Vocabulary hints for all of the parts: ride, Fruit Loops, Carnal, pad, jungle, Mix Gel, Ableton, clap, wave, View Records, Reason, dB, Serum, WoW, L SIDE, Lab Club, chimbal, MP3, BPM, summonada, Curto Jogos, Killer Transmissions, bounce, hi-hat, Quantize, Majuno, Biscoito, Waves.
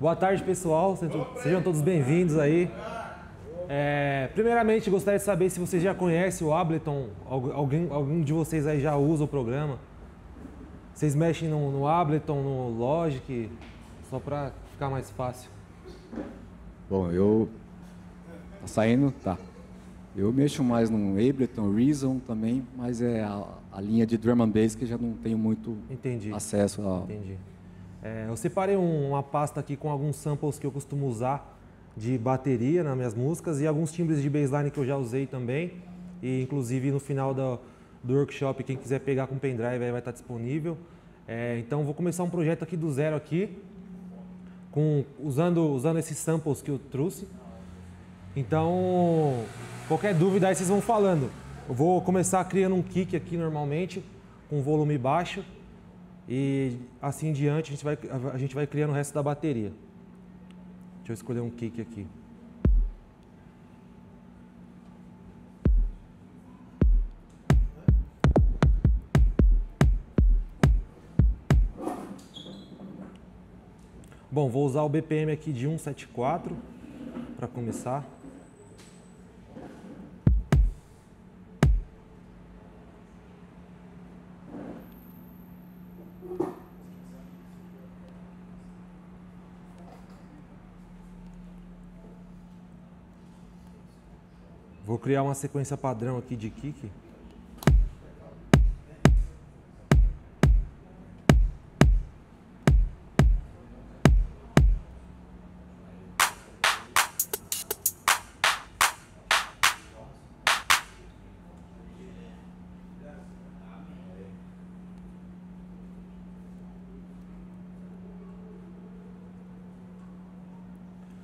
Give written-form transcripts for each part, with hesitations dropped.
Boa tarde, pessoal. Sejam todos bem-vindos aí. Primeiramente, gostaria de saber se vocês já conhecem o Ableton. Algum de vocês aí já usa o programa? Vocês mexem no Ableton, no Logic? Só para ficar mais fácil. Bom, eu... Tá saindo? Tá. Eu mexo mais no Ableton, Reason também, mas é a linha de Drum and Bass que já não tenho muito acesso a... Entendi. Eu separei uma pasta aqui com alguns samples que eu costumo usar de bateria nas minhas músicas e alguns timbres de baseline que eu já usei também. E inclusive no final do workshop, quem quiser pegar com pendrive aí vai estar disponível. Então vou começar um projeto aqui do zero aqui, usando esses samples que eu trouxe. Então qualquer dúvida aí vocês vão falando. Eu vou começar criando um kick aqui normalmente, com volume baixo. E assim em diante a gente vai criando o resto da bateria. Deixa eu escolher um kick aqui. Bom, vou usar o BPM aqui de 174 para começar. Vou criar uma sequência padrão aqui de kick.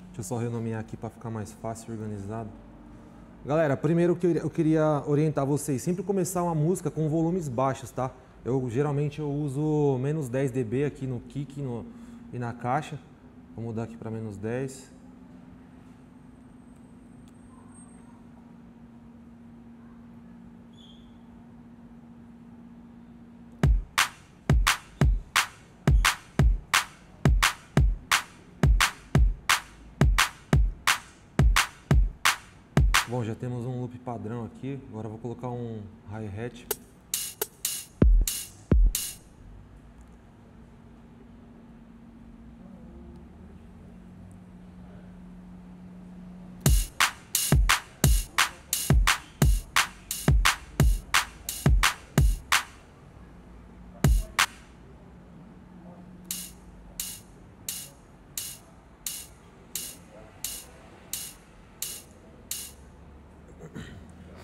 Deixa eu só renomear aqui para ficar mais fácil e organizado. Galera, primeiro que eu queria orientar vocês, sempre começar uma música com volumes baixos, tá? Geralmente eu uso menos 10 dB aqui no kick e na caixa. Vou mudar aqui para menos 10. Bom, já temos um loop padrão aqui, agora vou colocar um hi-hat.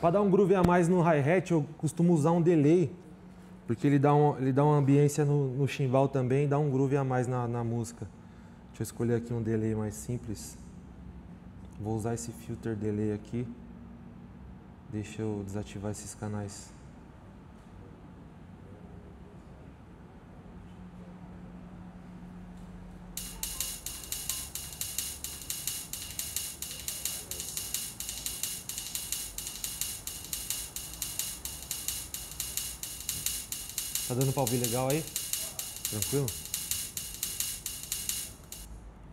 Para dar um groove a mais no hi-hat, eu costumo usar um delay, porque ele dá uma ambiência no chimbal também, e dá um groove a mais na música. Deixa eu escolher aqui um delay mais simples. Vou usar esse filter delay aqui. Deixa eu desativar esses canais. Tá dando pra ouvir legal aí? Tranquilo?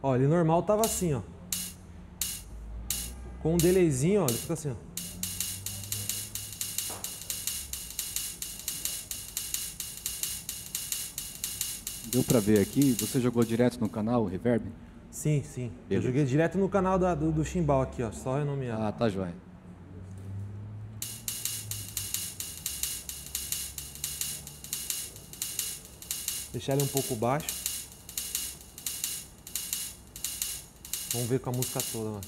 Ó, ele normal tava assim, ó. Com um delayzinho, ó, ele fica assim, ó. Deu pra ver aqui? Você jogou direto no canal, o reverb? Sim, sim. Eu joguei direto no canal do chimbal aqui, ó. Só renomear. Ah, tá joia. Deixar ele um pouco baixo. Vamos ver com a música toda, mano.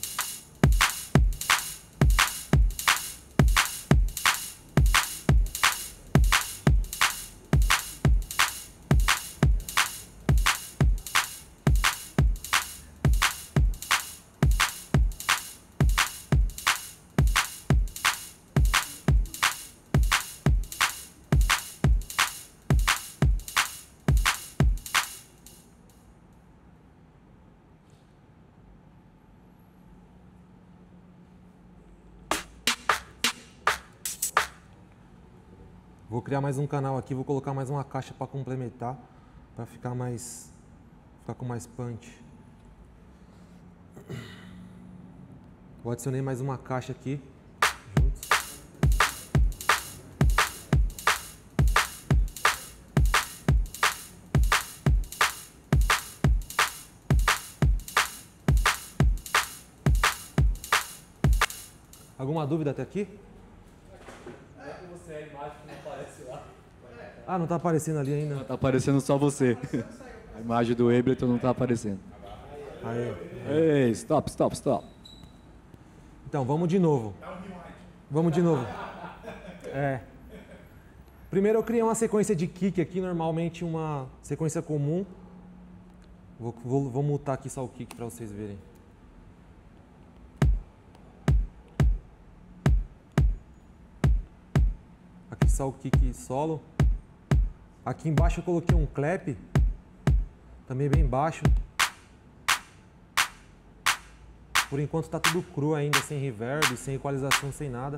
Vou criar mais um canal aqui, vou colocar mais uma caixa para complementar, para ficar com mais punch. Eu adicionei mais uma caixa aqui. Alguma dúvida até aqui? É que você é a imagem que não aparece lá. Ah, não está aparecendo ali ainda. Está aparecendo só você. A imagem do Ableton não está aparecendo. Ei, stop. Então, vamos de novo. É. Primeiro eu criei uma sequência de kick aqui, normalmente uma sequência comum. Vou mutar aqui só o kick para vocês verem. Só o kick solo. Aqui embaixo eu coloquei um clap, também bem baixo. Por enquanto está tudo cru ainda, sem reverb, sem equalização, sem nada.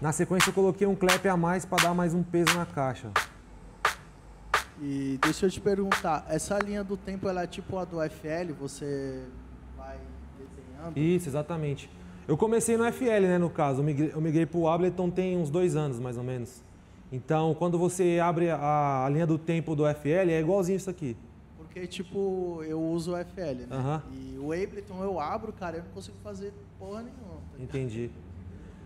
Na sequência eu coloquei um clap a mais para dar mais um peso na caixa. E deixa eu te perguntar, essa linha do tempo ela é tipo a do FL, você vai desenhando? Isso, exatamente. Eu comecei no FL, né, no caso, eu migrei para o Ableton tem uns 2 anos, mais ou menos. Então, quando você abre a linha do tempo do FL, é igualzinho isso aqui. Porque, tipo, eu uso o FL, né? Uhum. E o Ableton eu abro, cara, eu não consigo fazer porra nenhuma. Tá? Entendi.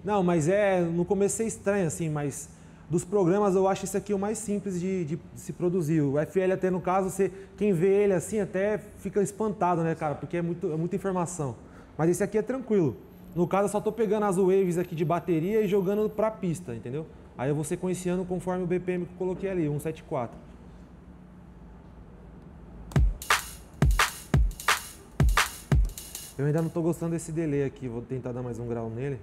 Não, mas no começo é estranho, assim, mas dos programas eu acho isso aqui o mais simples de se produzir. O FL até, no caso, quem vê ele assim até fica espantado, né, cara? Porque é muita informação. Mas esse aqui é tranquilo. No caso, eu só estou pegando as waves aqui de bateria e jogando para a pista, entendeu? Aí eu vou sequenciando conforme o BPM que eu coloquei ali, 174. Eu ainda não estou gostando desse delay aqui, vou tentar dar mais um grau nele.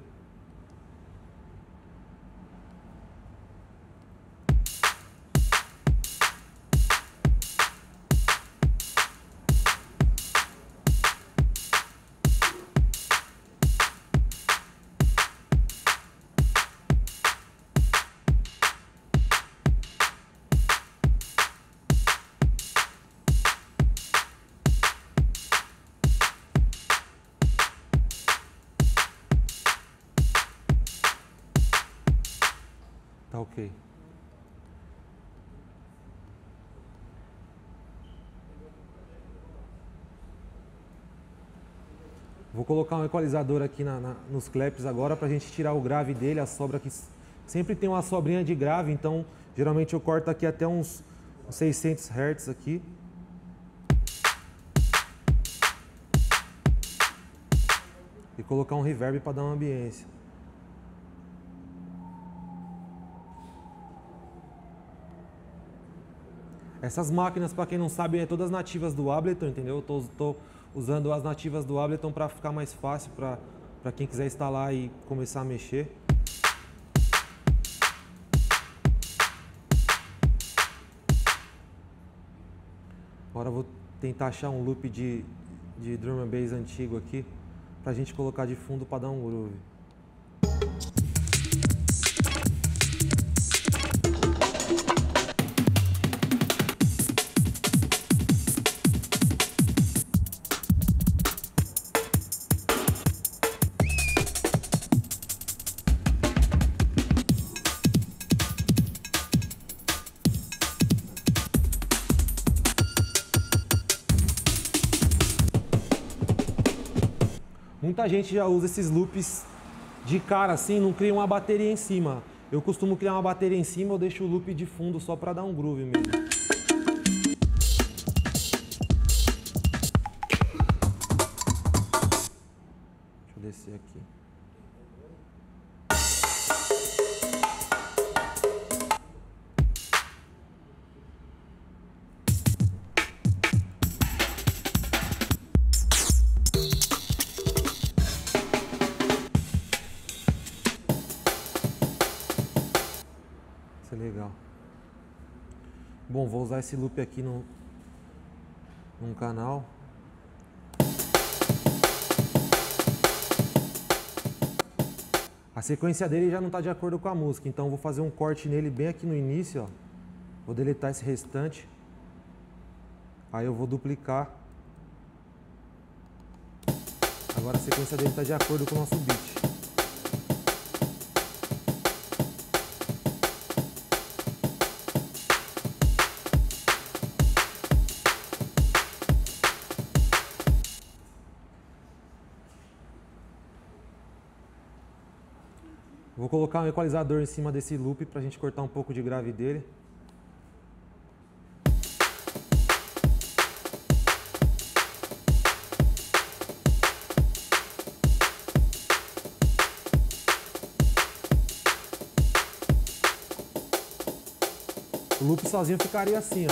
Ok. Vou colocar um equalizador aqui nos claps agora para a gente tirar o grave dele, a sobra que sempre tem uma sobrinha de grave, então geralmente eu corto aqui até uns 600 Hz aqui. E colocar um reverb para dar uma ambiência. Essas máquinas, para quem não sabe, é todas nativas do Ableton, entendeu? Eu estou usando as nativas do Ableton para ficar mais fácil para quem quiser instalar e começar a mexer. Agora eu vou tentar achar um loop de drum and bass antigo aqui, para a gente colocar de fundo para dar um groove. Muita gente já usa esses loops de cara assim, não cria uma bateria em cima. Eu costumo criar uma bateria em cima, eu deixo o loop de fundo só para dar um groove mesmo. Deixa eu descer aqui. Legal. Bom, vou usar esse loop aqui num canal. A sequência dele já não está de acordo com a música, então vou fazer um corte nele bem aqui no início, ó. Vou deletar esse restante. Aí eu vou duplicar. Agora a sequência dele está de acordo com o nosso beat. Vou colocar um equalizador em cima desse loop para a gente cortar um pouco de grave dele. O loop sozinho ficaria assim, ó.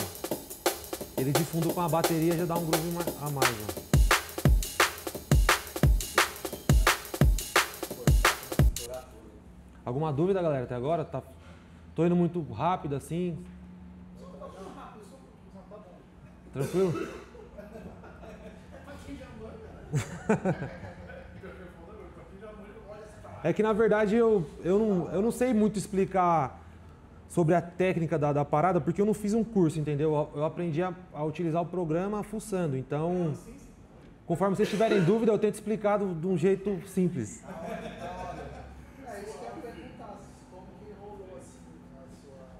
Ele de fundo com a bateria já dá um groove a mais, ó. Alguma dúvida, galera, até agora? Tá... Tô indo muito rápido, assim? Tranquilo? É que, na verdade, eu não sei muito explicar sobre a técnica da parada, porque eu não fiz um curso, entendeu? Eu aprendi a utilizar o programa fuçando, então... Conforme vocês tiverem dúvida, eu tento explicar de um jeito simples.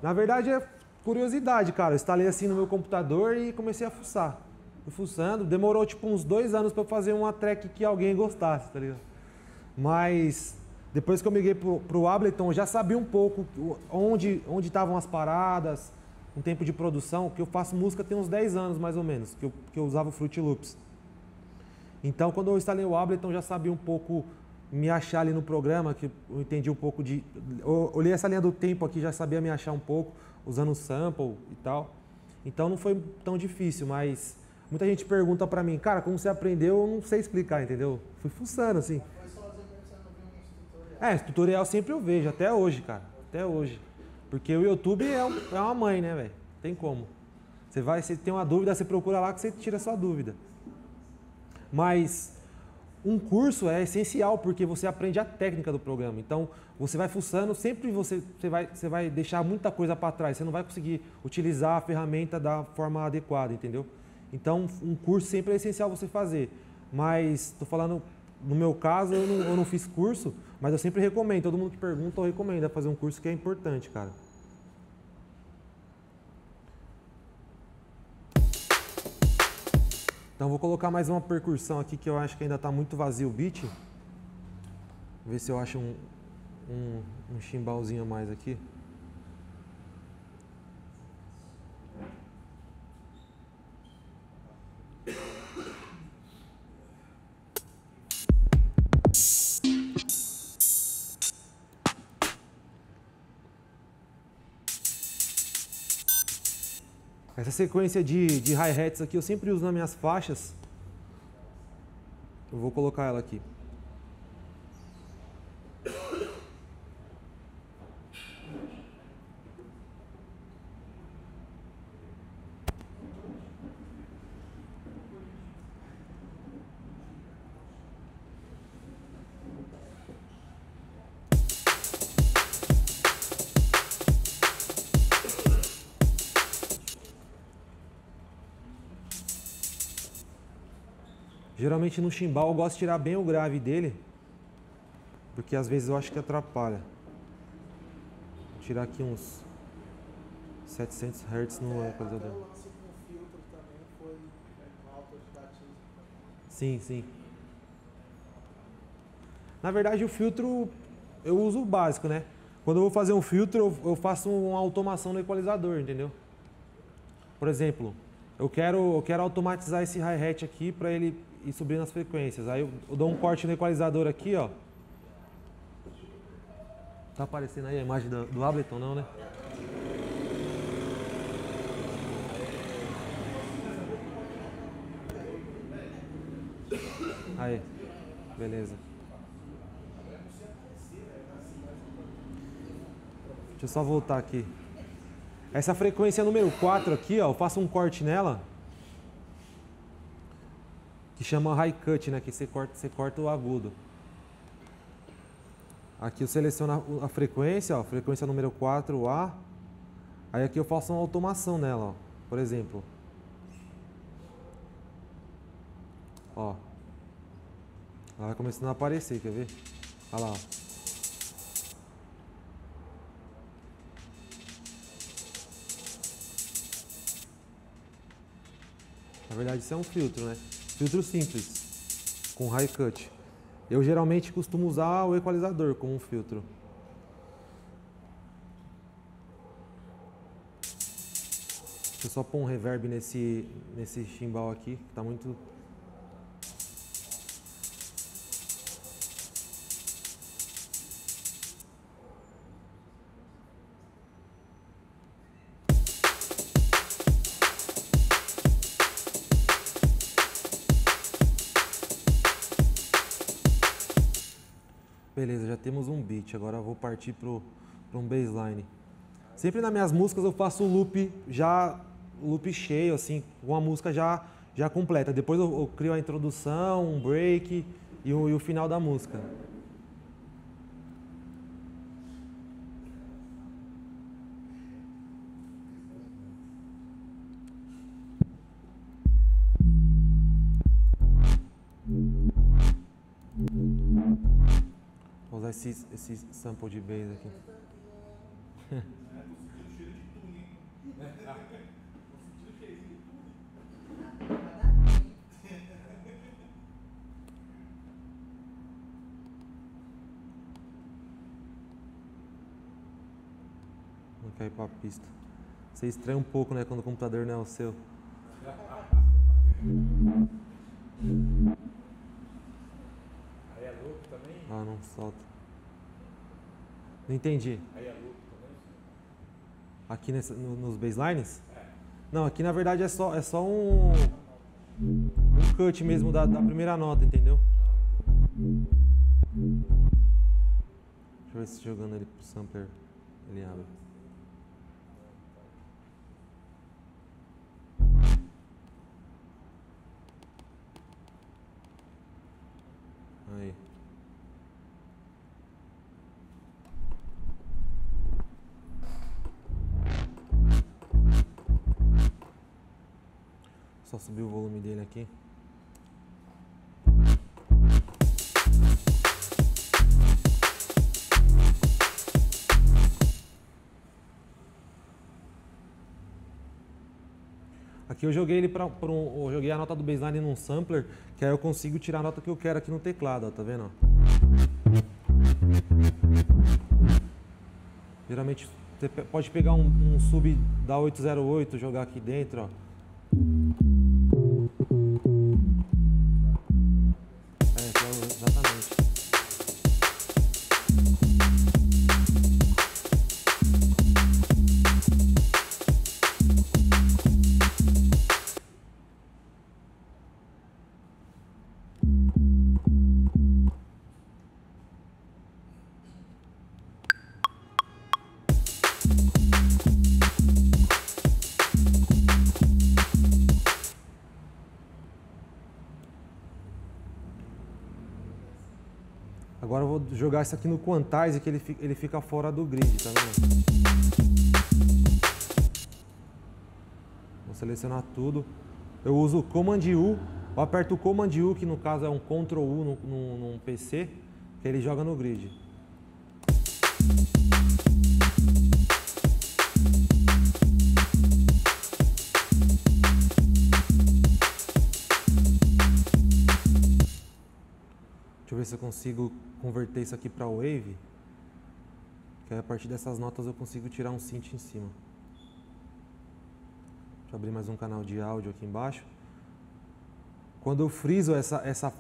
Na verdade é curiosidade, cara. Eu instalei assim no meu computador e comecei a fuçar. Fui fuçando, demorou tipo uns 2 anos para eu fazer uma track que alguém gostasse, tá ligado? Mas depois que eu migrei pro Ableton, eu já sabia um pouco onde estavam as paradas, um tempo de produção, que eu faço música tem uns 10 anos mais ou menos, que eu usava o Fruit Loops. Então quando eu instalei o Ableton, eu já sabia um pouco me achar ali no programa, que eu entendi um pouco de... Eu olhei essa linha do tempo aqui, já sabia me achar um pouco, usando sample e tal. Então não foi tão difícil, mas muita gente pergunta pra mim, cara, como você aprendeu, eu não sei explicar, entendeu? Fui fuçando, assim. É, tutorial sempre eu vejo, até hoje, cara, até hoje. Porque o YouTube é uma mãe, né, velho? Não tem como. Você tem uma dúvida, você procura lá que você tira a sua dúvida. Mas... Um curso é essencial porque você aprende a técnica do programa. Então, você vai fuçando, sempre você vai deixar muita coisa para trás. Você não vai conseguir utilizar a ferramenta da forma adequada, entendeu? Então, um curso sempre é essencial você fazer. Mas, estou falando, no meu caso, eu não fiz curso, mas eu sempre recomendo. Todo mundo que pergunta, eu recomendo fazer um curso que é importante, cara. Então vou colocar mais uma percussão aqui que eu acho que ainda está muito vazio o beat. Vou ver se eu acho um chimbalzinho a mais aqui. Essa sequência de hi-hats aqui eu sempre uso nas minhas faixas. Eu vou colocar ela aqui. Geralmente no chimbal eu gosto de tirar bem o grave dele, porque às vezes eu acho que atrapalha. Vou tirar aqui uns 700 Hz no equalizador. Até o lance com filtro também foi alto de batismo. Sim, sim. Na verdade o filtro eu uso o básico, né? Quando eu vou fazer um filtro eu faço uma automação no equalizador, entendeu? Por exemplo, eu quero automatizar esse hi-hat aqui para ele e subir nas frequências. Aí eu dou um corte no equalizador aqui, ó. Tá aparecendo aí a imagem do Ableton, não, né? Aí, beleza. Deixa eu só voltar aqui. Essa frequência número 4 aqui, ó, eu faço um corte nela. Que chama high cut, né? Que você corta o agudo. Aqui eu seleciono a frequência, ó, frequência número 4A. Aí aqui eu faço uma automação nela, ó, por exemplo. Ó. Ela vai começando a aparecer, quer ver? Olha lá. Na verdade isso é um filtro, né? Filtro simples, com high cut. Eu geralmente costumo usar o equalizador como um filtro. Deixa eu só pôr um reverb nesse chimbal aqui, que tá muito... Beleza, já temos um beat, agora eu vou partir para um baseline. Sempre nas minhas músicas eu faço loop cheio, assim, uma música já completa. Depois eu crio a introdução, um break e o final da música. Vou usar esse sample de bass aqui. Vou cair pra pista. Você estranha um pouco, né, quando o computador não é o seu. Aí é louco também? Ah, não solta. Não entendi. Aí é louco. Aqui nos baselines? É. Não, aqui na verdade é só um cut mesmo da primeira nota, entendeu? Deixa eu ver se jogando ele pro sampler ele abre. Aí. Só subir o volume dele aqui. Aqui eu joguei ele eu joguei a nota do baseline num sampler, que aí eu consigo tirar a nota que eu quero aqui no teclado, ó, tá vendo? Geralmente você pode pegar um sub da 808, jogar aqui dentro, ó. Agora eu vou jogar isso aqui no Quantize, que ele fica fora do grid, tá vendo? Vou selecionar tudo. Eu uso o Command U, eu aperto o Command U, que no caso é um Ctrl U num PC, que ele joga no grid. Deixa eu ver se eu consigo converter isso aqui para wave, que aí a partir dessas notas eu consigo tirar um synth em cima. Deixa eu abrir mais um canal de áudio aqui embaixo. Quando eu friso essa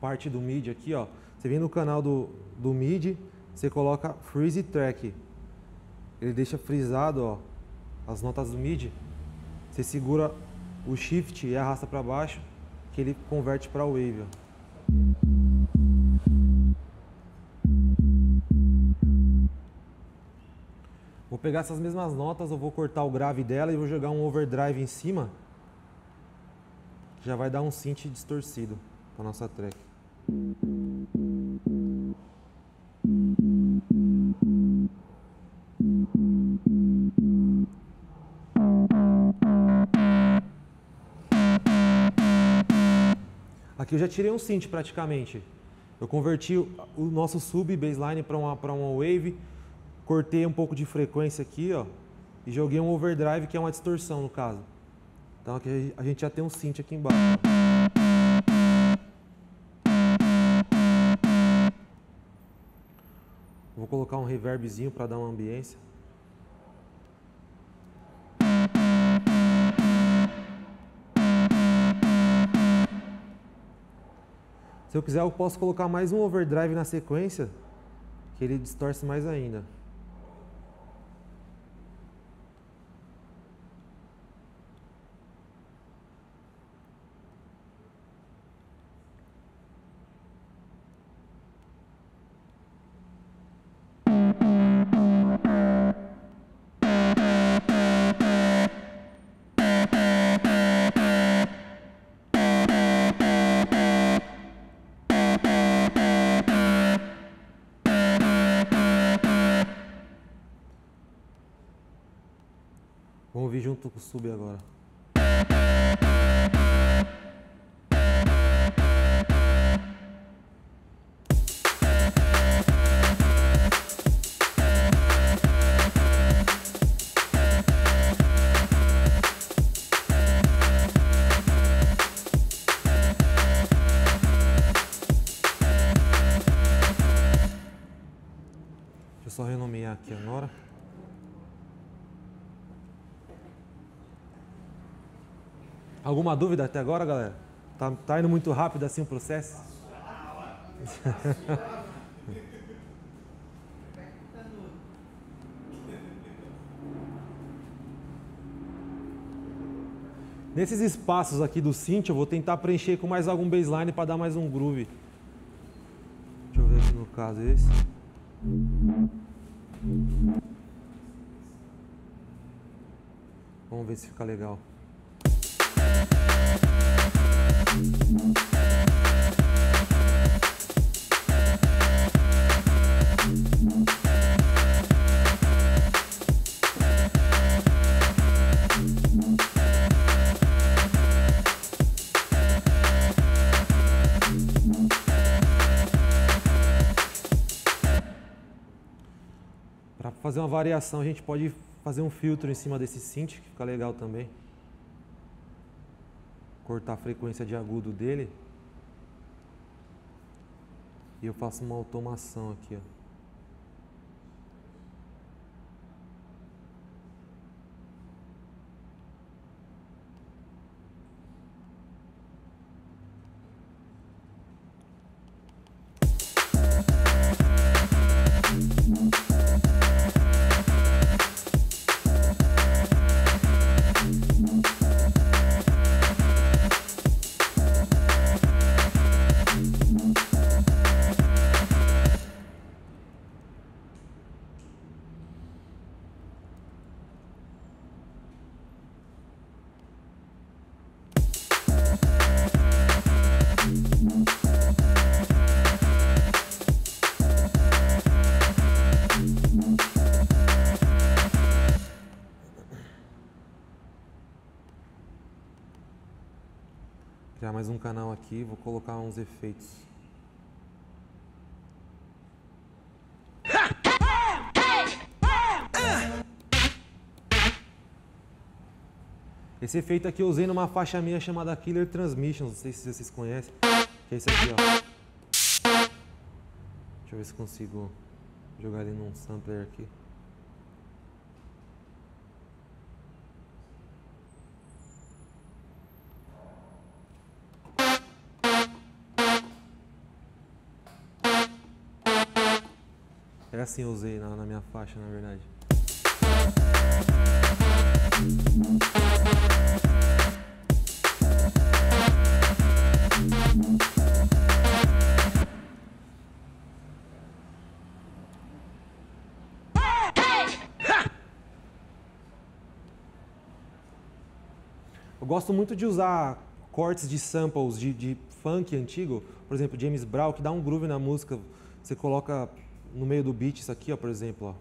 parte do MIDI aqui, ó, você vem no canal do MIDI, você coloca Freeze Track. Ele deixa frisado, ó, as notas do MIDI. Você segura o Shift e arrasta para baixo, que ele converte para wave, ó. Vou pegar essas mesmas notas, eu vou cortar o grave dela e vou jogar um overdrive em cima. Já vai dar um synth distorcido para nossa track. Aqui eu já tirei um synth praticamente. Eu converti o nosso sub baseline para uma wave, cortei um pouco de frequência aqui, ó, e joguei um overdrive, que é uma distorção no caso. Então aqui a gente já tem um synth aqui embaixo. Vou colocar um reverbzinho para dar uma ambiência. Se eu quiser, eu posso colocar mais um overdrive na sequência, que ele distorce mais ainda. Vamos vir junto com o sub agora. Deixa eu só renomear aqui agora. Alguma dúvida até agora, galera? Tá indo muito rápido assim o processo? Nesses espaços aqui do synth, eu vou tentar preencher com mais algum baseline para dar mais um groove. Deixa eu ver se no caso é esse. Vamos ver se fica legal. Para fazer uma variação, a gente pode fazer um filtro em cima desse synth, que fica legal também. Cortar a frequência de agudo dele e eu faço uma automação aqui, ó. Criar mais um canal aqui, vou colocar uns efeitos. Esse efeito aqui eu usei numa faixa minha chamada Killer Transmissions, não sei se vocês conhecem. Que é esse aqui, ó. Deixa eu ver se consigo jogar ele num sampler aqui. É assim eu usei na minha faixa, na verdade. Eu gosto muito de usar cortes de samples de funk antigo, por exemplo, James Brown, que dá um groove na música. Você coloca no meio do beat isso aqui, ó, por exemplo, ó.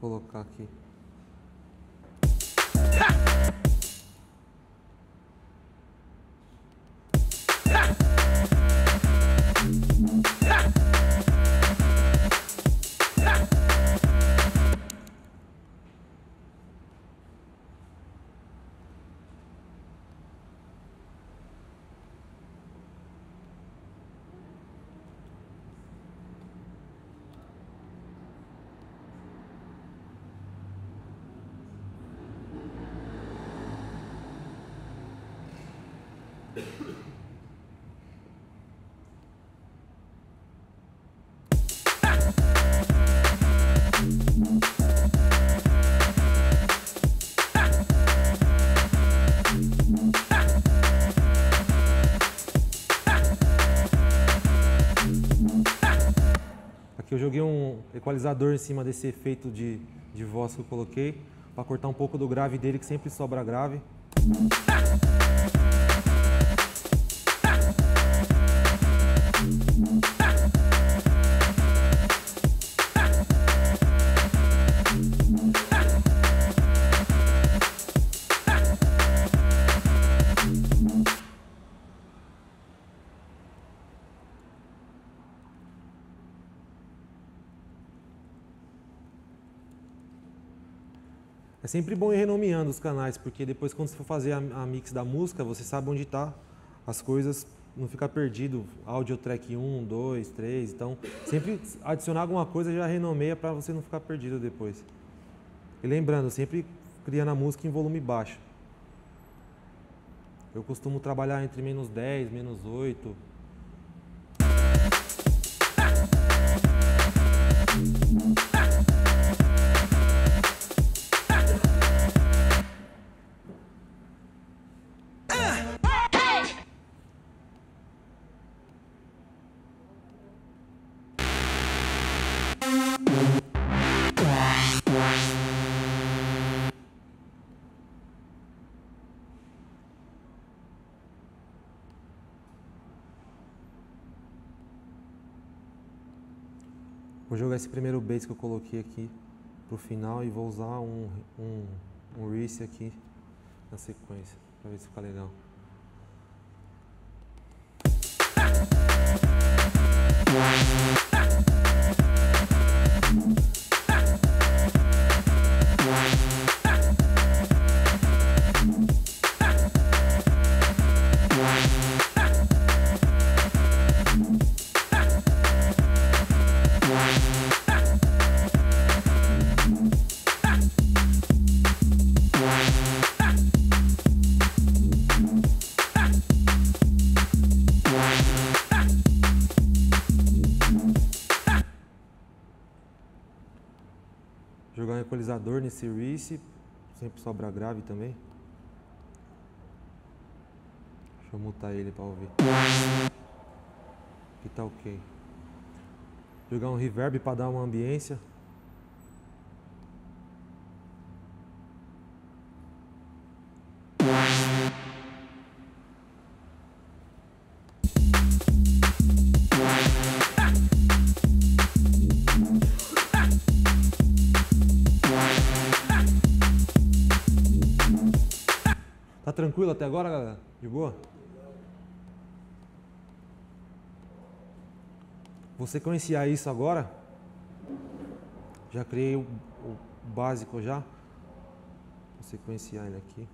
Vou colocar aqui. Aqui eu joguei um equalizador em cima desse efeito de voz que eu coloquei, para cortar um pouco do grave dele, que sempre sobra grave. É sempre bom ir renomeando os canais, porque depois quando você for fazer a mix da música, você sabe onde tá as coisas, não fica perdido, áudio track 1, 2, 3, então sempre adicionar alguma coisa já renomeia para você não ficar perdido depois. E lembrando, sempre criando a música em volume baixo. Eu costumo trabalhar entre menos 10, menos 8. Vou jogar esse primeiro bass que eu coloquei aqui pro final e vou usar um Reese aqui na sequência, para ver se fica legal. Equalizador nesse Reese, sempre sobra grave também. Deixa eu mutar ele para ouvir. Aqui tá ok. Jogar um reverb para dar uma ambiência. Tranquilo até agora, galera? De boa? Vou sequenciar isso agora. Já criei o básico já. Vou sequenciar ele aqui.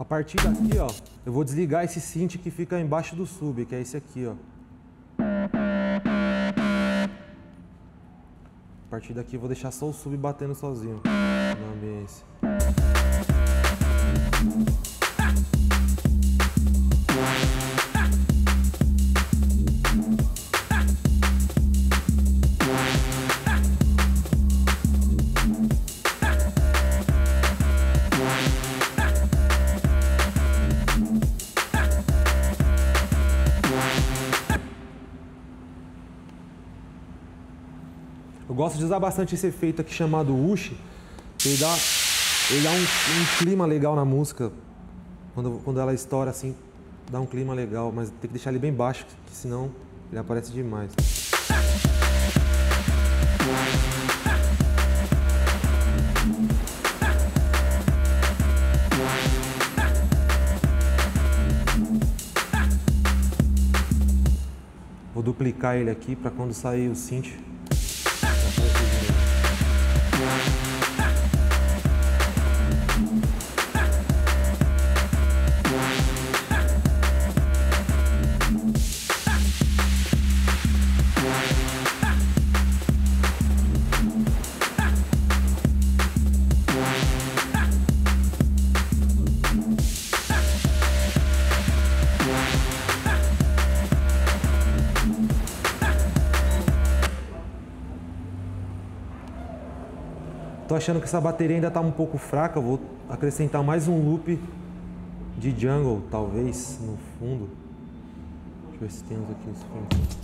A partir daqui, ó, eu vou desligar esse synth que fica embaixo do sub, que é esse aqui, ó. A partir daqui eu vou deixar só o sub batendo sozinho na ambiência. Gosto de usar bastante esse efeito aqui chamado whoosh, que ele dá um clima legal na música, quando ela estoura assim, dá um clima legal, mas tem que deixar ele bem baixo, que senão ele aparece demais. Vou duplicar ele aqui para quando sair o synth. Tô achando que essa bateria ainda tá um pouco fraca, vou acrescentar mais um loop de jungle, talvez, no fundo. Deixa eu ver se temos aqui esse fundo.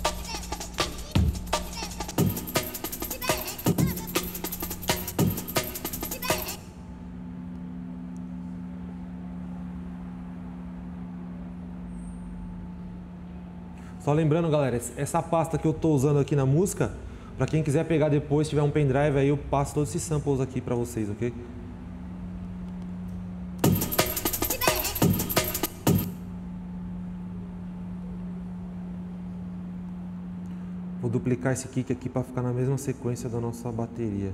Só lembrando, galera, essa pasta que eu tô usando aqui na música, pra quem quiser pegar depois, se tiver um pendrive aí, eu passo todos esses samples aqui pra vocês, ok? Vou duplicar esse kick aqui pra ficar na mesma sequência da nossa bateria.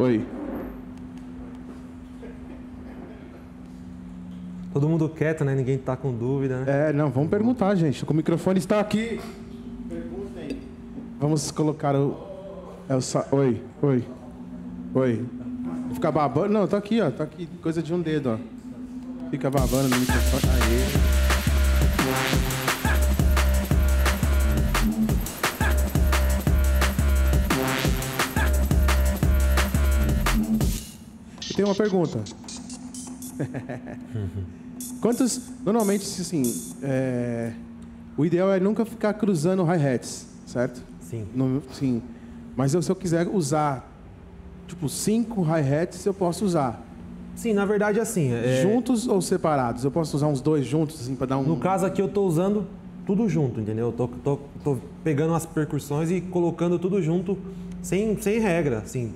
Oi. Todo mundo quieto, né? Ninguém tá com dúvida, né? É, não, vamos perguntar, gente. O microfone está aqui. Perguntem. Vamos colocar o... Oi, oi, oi. Fica babando. Não, tá aqui, ó. Tá aqui, coisa de um dedo, ó. Fica babando no microfone. Aê. Tem uma pergunta. Quantos... Normalmente, assim, o ideal é nunca ficar cruzando hi-hats, certo? Sim. No, sim. Mas eu, se eu quiser usar, tipo, 5 hi-hats, eu posso usar. Sim, na verdade, assim... Juntos ou separados? Eu posso usar uns 2 juntos, assim, para dar um... No caso aqui, eu tô usando tudo junto, entendeu? Eu tô pegando as percussões e colocando tudo junto, sem regra, assim.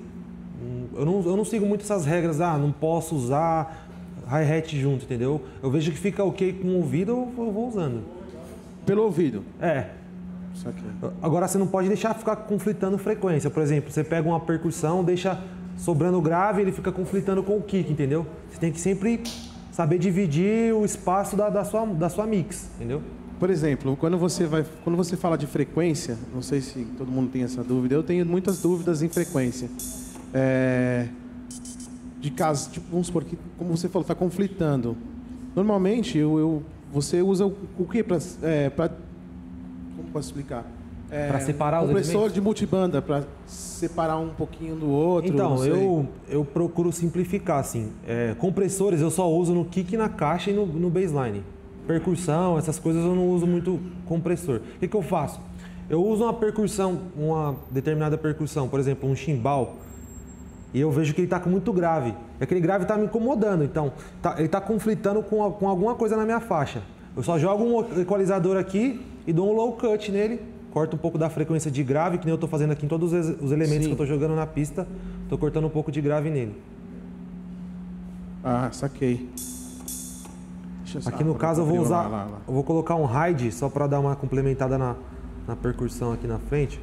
Eu não sigo muito essas regras, não posso usar hi-hat junto, entendeu? Eu vejo que fica ok com o ouvido, eu vou usando. Pelo ouvido? É. Isso aqui. Agora, você não pode deixar ficar conflitando frequência. Por exemplo, você pega uma percussão, deixa sobrando grave, ele fica conflitando com o kick, entendeu? Você tem que sempre saber dividir o espaço da sua mix, entendeu? Por exemplo, quando você fala de frequência, não sei se todo mundo tem essa dúvida, eu tenho muitas dúvidas em frequência. De caso, tipo, vamos supor que, como você falou, está conflitando. Normalmente, você usa o que para... como posso explicar? Para separar os elementos? Compressor de multibanda, para separar um pouquinho do outro. Então, eu procuro simplificar, assim. Compressores eu só uso no kick, na caixa e no baseline. Percussão, essas coisas eu não uso muito compressor. O que eu faço? Eu uso uma percussão, uma determinada percussão, por exemplo, um chimbal. E eu vejo que ele está com muito grave. Aquele grave está me incomodando, então ele está conflitando com alguma coisa na minha faixa. Eu só jogo um equalizador aqui e dou um low cut nele, corto um pouco da frequência de grave, que nem eu estou fazendo aqui em todos os elementos. Sim. Que eu estou jogando na pista, estou cortando um pouco de grave nele. Ah, saquei. Aqui no caso eu vou usar, eu vou colocar um ride só para dar uma complementada na percussão aqui na frente.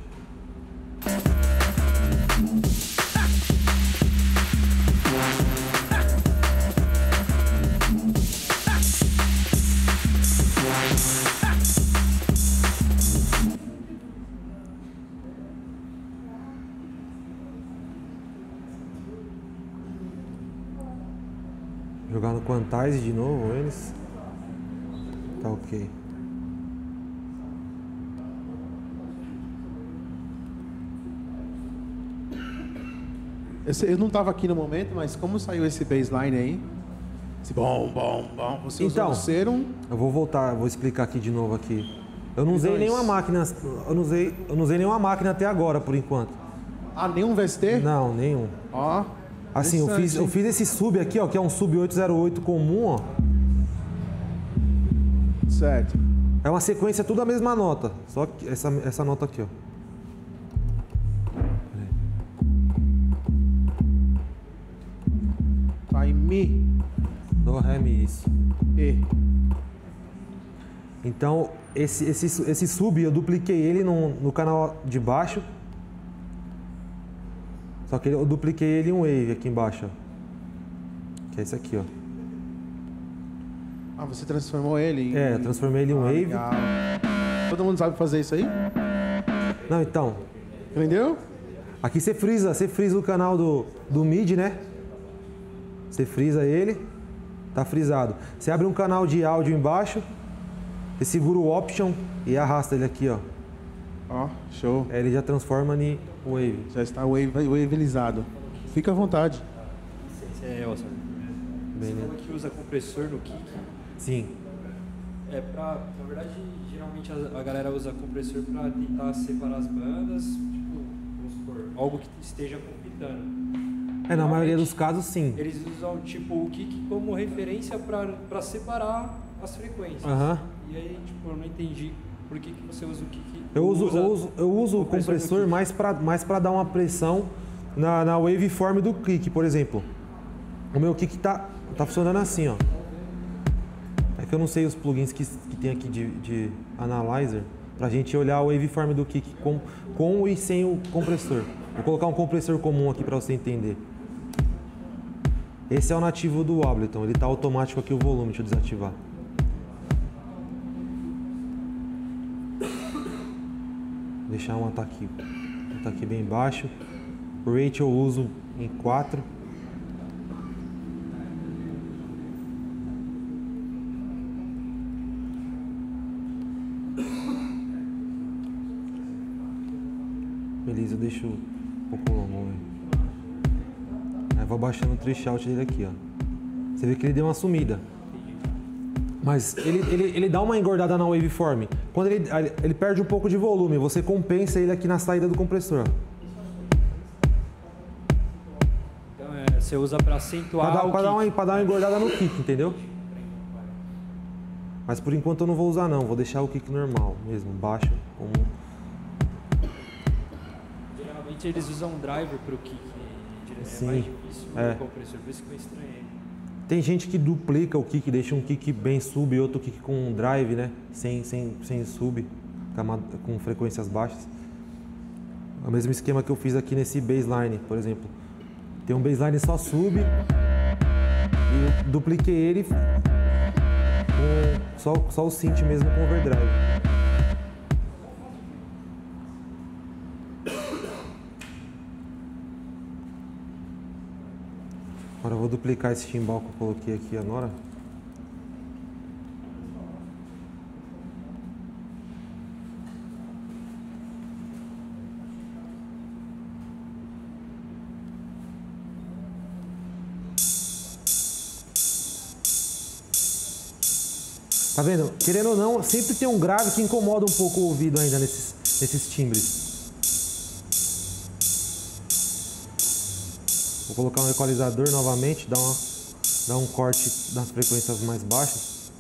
Jogar no Quantize de novo eles. Tá ok. Eu não tava aqui no momento, mas como saiu esse baseline aí? Esse bom. Você então, usou o Serum? Eu vou voltar, vou explicar aqui de novo aqui. Eu não usei nenhuma máquina, eu não usei nenhuma máquina até agora, por enquanto. Ah, nenhum VST? Não, nenhum. Ó. Assim, eu fiz esse sub aqui, ó, que é um sub 808 comum, ó. Certo. É uma sequência tudo a mesma nota, só que essa nota aqui, ó. Vai Mi. Do, Ré, Mi, isso. E. Então, esse sub, eu dupliquei ele no canal de baixo. Só que eu dupliquei ele em um wave aqui embaixo, ó. Que é esse aqui, ó. Ah, você transformou ele em... É, eu transformei ele em um wave. Legal. Todo mundo sabe fazer isso aí? Não, então. Entendeu? Aqui você frisa o canal do MIDI, né? Você frisa ele, tá frisado. Você abre um canal de áudio embaixo, você segura o Option e arrasta ele aqui, ó. Ó, show. Aí ele já transforma em wave. Já está waveizado. Fica à vontade. É, Elson. Você falou que usa compressor no kick? Sim. É pra, na verdade, geralmente a galera usa compressor para tentar separar as bandas, tipo, vamos supor, algo que esteja completando. É, na maioria dos casos, sim. Eles usam tipo o kick como referência para separar as frequências. Uhum. E aí, tipo, eu não entendi por que você usa o kick. Eu uso o compressor mais para dar uma pressão na waveform do kick, por exemplo. O meu kick tá funcionando assim, ó. É que eu não sei os plugins que tem aqui de analyzer pra gente olhar a waveform do kick com e sem o compressor. Vou colocar um compressor comum aqui para você entender. Esse é o nativo do Ableton, ele tá automático aqui o volume, deixa eu desativar. Vou deixar um ataque bem baixo. O rate eu uso em 4. Beleza, eu deixo um pouco longo, velho. Aí vou baixando o trish out dele aqui, ó. Você vê que ele deu uma sumida. Mas ele dá uma engordada na waveform. Quando ele perde um pouco de volume, você compensa ele aqui na saída do compressor. Então você usa pra acentuar o kick. Pra dar uma engordada no kick, entendeu? Mas por enquanto eu não vou usar não, vou deixar o kick normal mesmo, baixo, comum. Geralmente eles usam um driver pro kick. Sim. É mais difícil o compressor, por isso que eu estranhei. Tem gente que duplica o kick, deixa um kick bem sub e outro kick com um drive, né? Sem sub, com frequências baixas. É o mesmo esquema que eu fiz aqui nesse baseline, por exemplo. Tem um baseline só sub e eu dupliquei ele com só o synth mesmo com overdrive. Agora eu vou duplicar esse chimbal que eu coloquei aqui agora. Tá vendo? Querendo ou não, sempre tem um grave que incomoda um pouco o ouvido ainda nesses timbres. Vou colocar um equalizador novamente, dar um corte nas frequências mais baixas.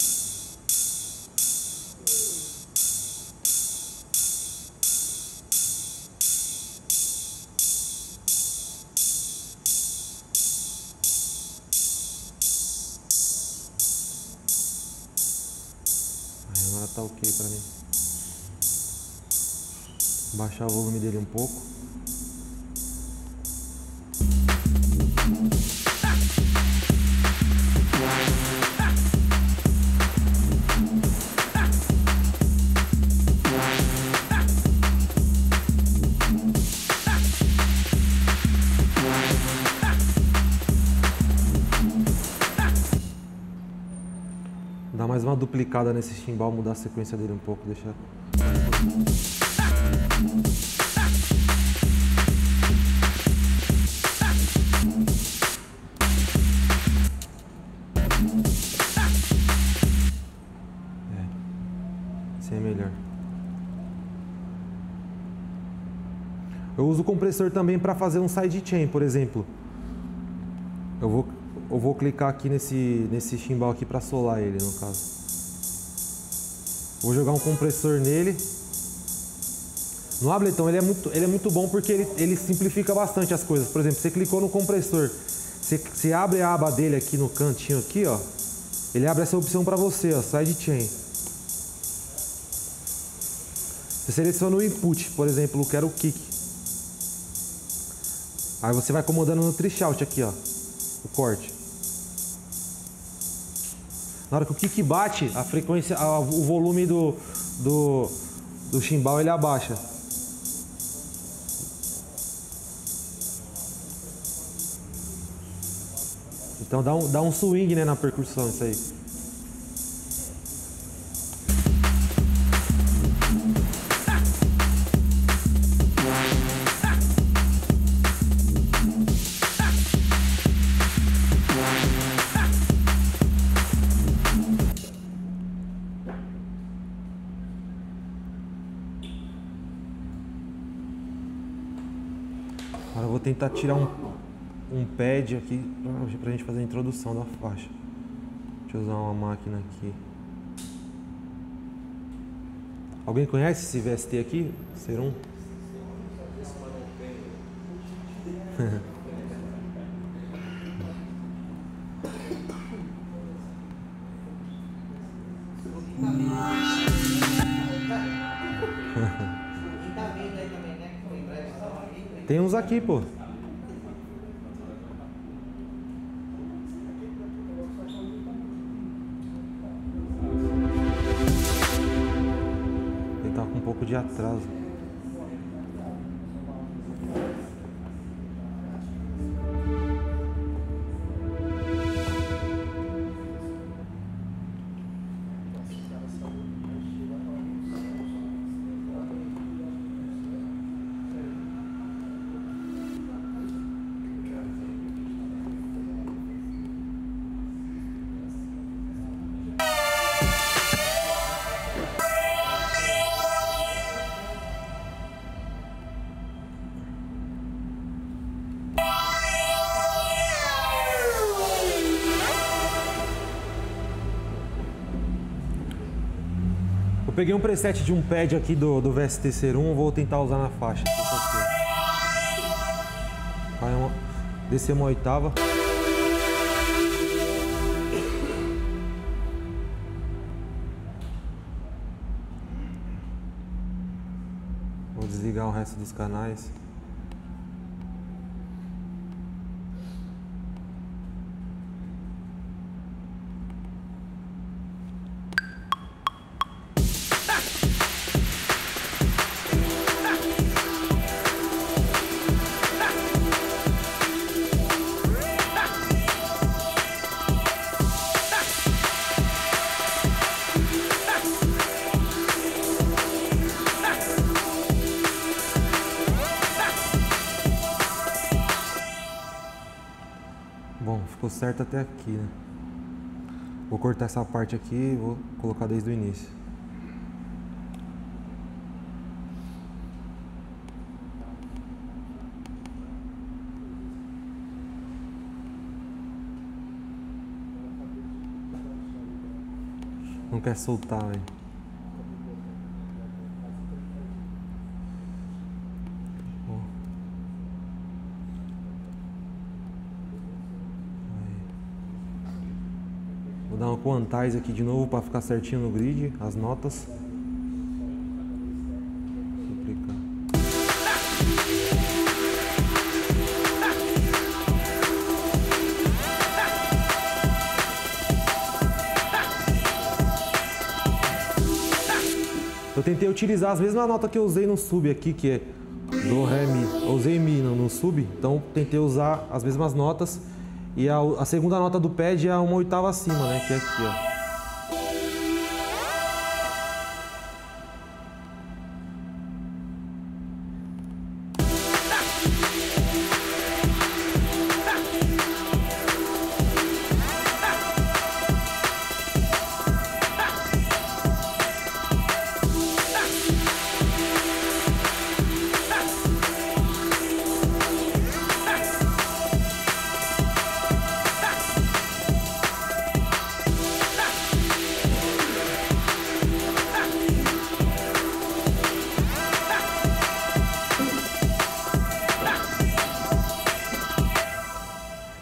Aí agora tá ok pra mim. Baixar o volume dele um pouco. mais uma duplicada nesse chimbal, mudar a sequência dele um pouco, deixar... Eu uso o compressor também para fazer um sidechain, por exemplo. Eu vou clicar aqui nesse chimbal aqui para solar ele, no caso. Vou jogar um compressor nele. No Ableton ele é muito bom porque ele simplifica bastante as coisas. Por exemplo, você clicou no compressor, você abre a aba dele aqui no cantinho aqui, ó. Ele abre essa opção para você, ó, sidechain. Você seleciona o input, por exemplo, eu quero o kick. Aí você vai comandando no trishout aqui, ó, o corte. Na hora que o kick bate, a frequência, o volume do chimbal ele abaixa. Então dá um swing, né, na percussão isso aí. Tentar tirar um pad aqui pra gente fazer a introdução da faixa. Deixa eu usar uma máquina aqui. Alguém conhece esse VST aqui? Serum? Tem uns aqui, pô. De atraso. Eu peguei um preset de um pad aqui do VST Serum, vou tentar usar na faixa. Vai descer uma oitava. Vou desligar o resto dos canais. Certo até aqui, né? Vou cortar essa parte aqui e vou colocar desde o início. Não quer soltar, velho. Dar um Quantize aqui de novo para ficar certinho no grid, as notas. Eu tentei utilizar as mesmas notas que eu usei no sub aqui, que é do Ré, Mi. Eu usei Mi no sub, então tentei usar as mesmas notas. E a segunda nota do pad é uma oitava acima, né? Que é aqui, ó.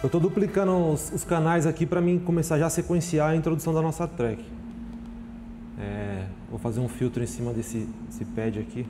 Eu estou duplicando os canais aqui para mim começar já a sequenciar a introdução da nossa track. Vou fazer um filtro em cima desse pad aqui.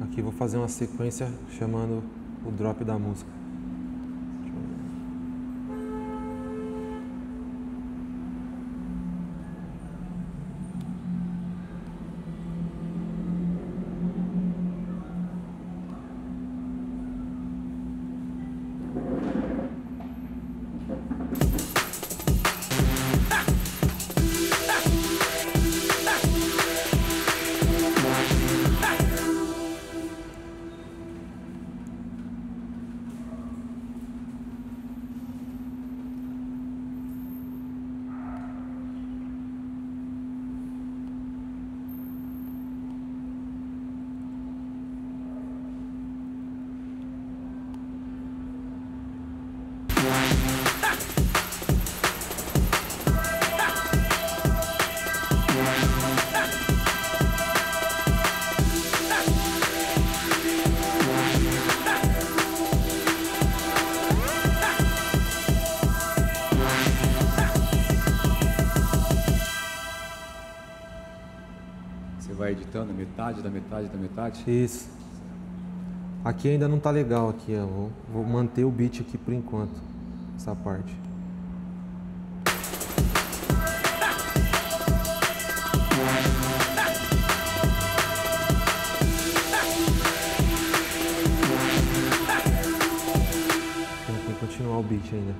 Aqui vou fazer uma sequência chamando o drop da música. Editando metade da metade da metade. Isso. Aqui ainda não tá legal aqui, ó. Vou manter o beat aqui por enquanto. Essa parte. Tem que continuar o beat ainda.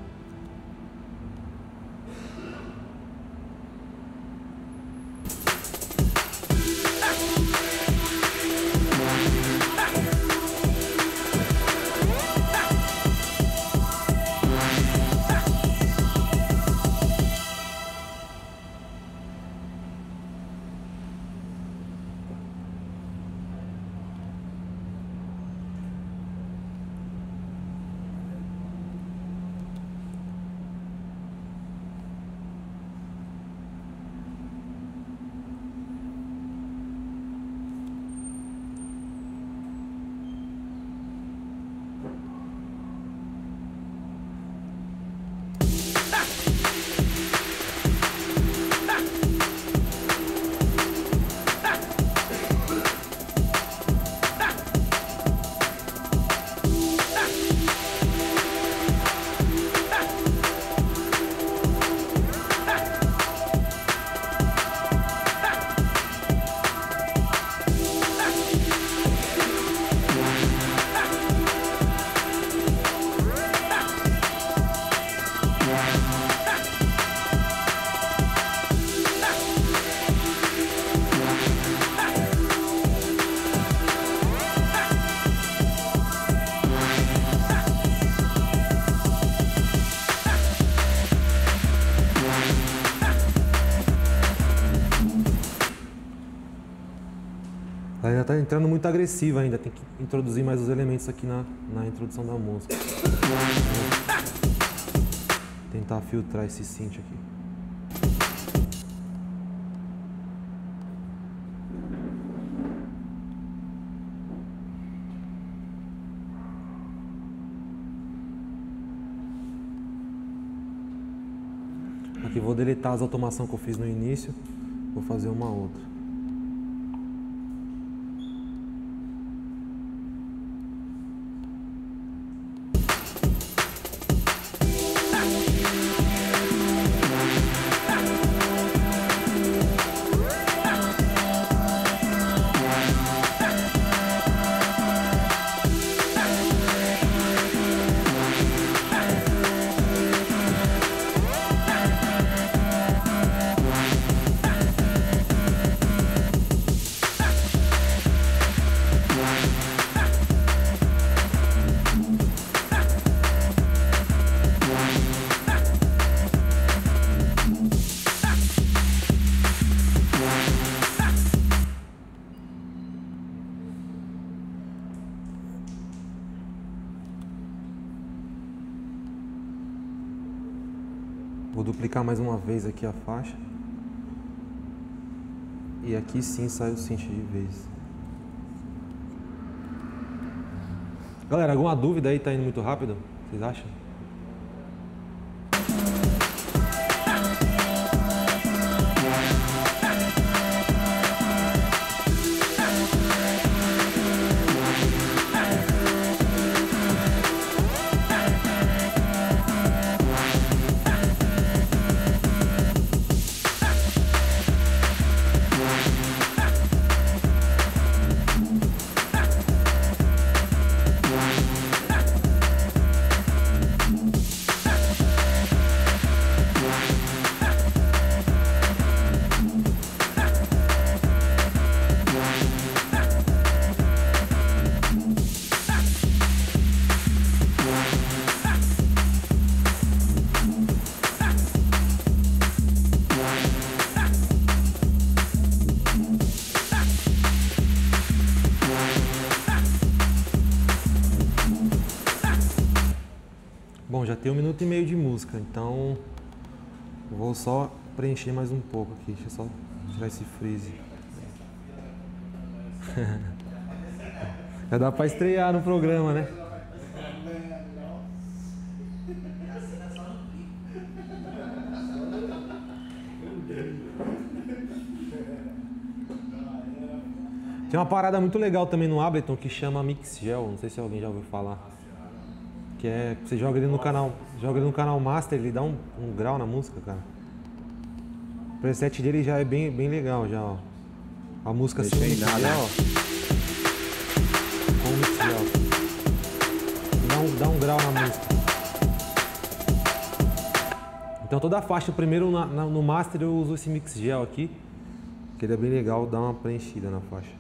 Ainda tá entrando muito agressiva ainda, tem que introduzir mais os elementos aqui na introdução da música. Tentar filtrar esse synth aqui. Aqui aqui, vou deletar as automações que eu fiz no início, vou fazer uma outra. Vou duplicar mais uma vez aqui a faixa. E aqui sim sai o synth de vez. Galera, alguma dúvida aí? Tá indo muito rápido? Vocês acham? Já tem 1 minuto e meio de música, então vou só preencher mais um pouco aqui, deixa eu só tirar esse freeze. Já dá pra estrear no programa, né? Tem uma parada muito legal também no Ableton que chama Mix Gel, não sei se alguém já ouviu falar. Que é, você joga ele no canal, joga ele no canal Master, ele dá um grau na música, cara. O preset dele já é bem legal, já, ó. A música sem assim, dá um grau na música. Então toda a faixa, primeiro no Master eu uso esse Mix Gel aqui, que ele é bem legal, dá uma preenchida na faixa.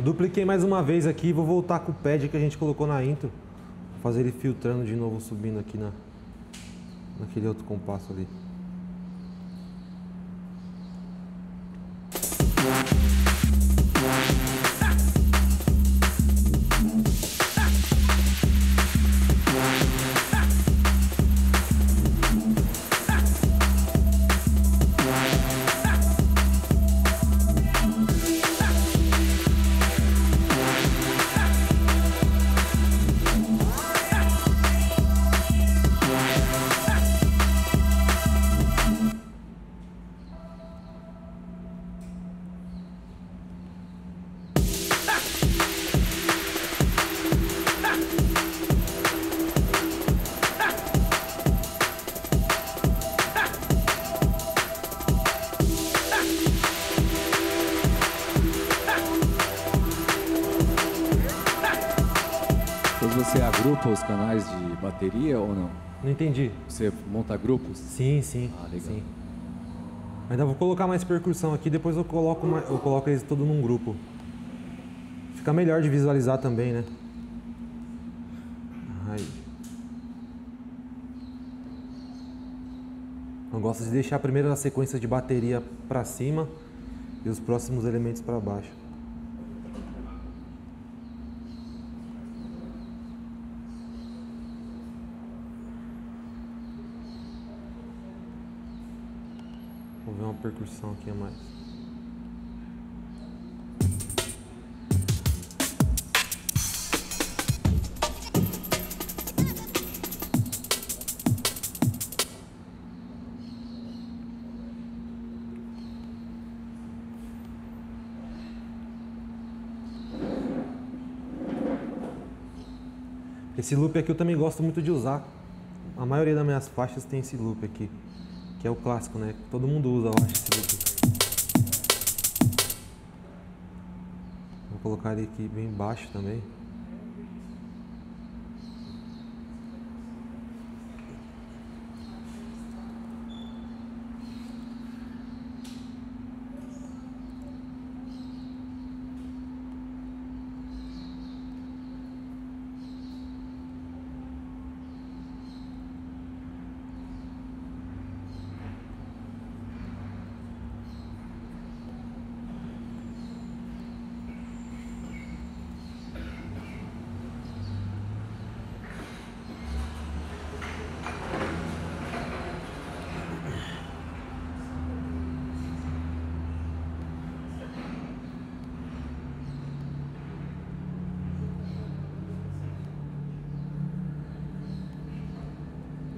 Dupliquei mais uma vez aqui, vou voltar com o pad que a gente colocou na intro. Vou fazer ele filtrando de novo, subindo aqui naquele outro compasso ali. você agrupa os canais de bateria ou não? Não entendi. Você monta grupos? Sim, sim. Ah, legal. Sim. Ainda vou colocar mais percussão aqui, depois eu coloco eles todos num grupo. Fica melhor de visualizar também, né? Ai. Eu gosto de deixar primeiro a sequência de bateria para cima e os próximos elementos para baixo. Vou ver uma percussão aqui a mais. Esse loop aqui eu também gosto muito de usar. A maioria das minhas faixas tem esse loop aqui, que é o clássico, né? Todo mundo usa, eu acho, esse loop. Vou colocar ele aqui bem baixo também.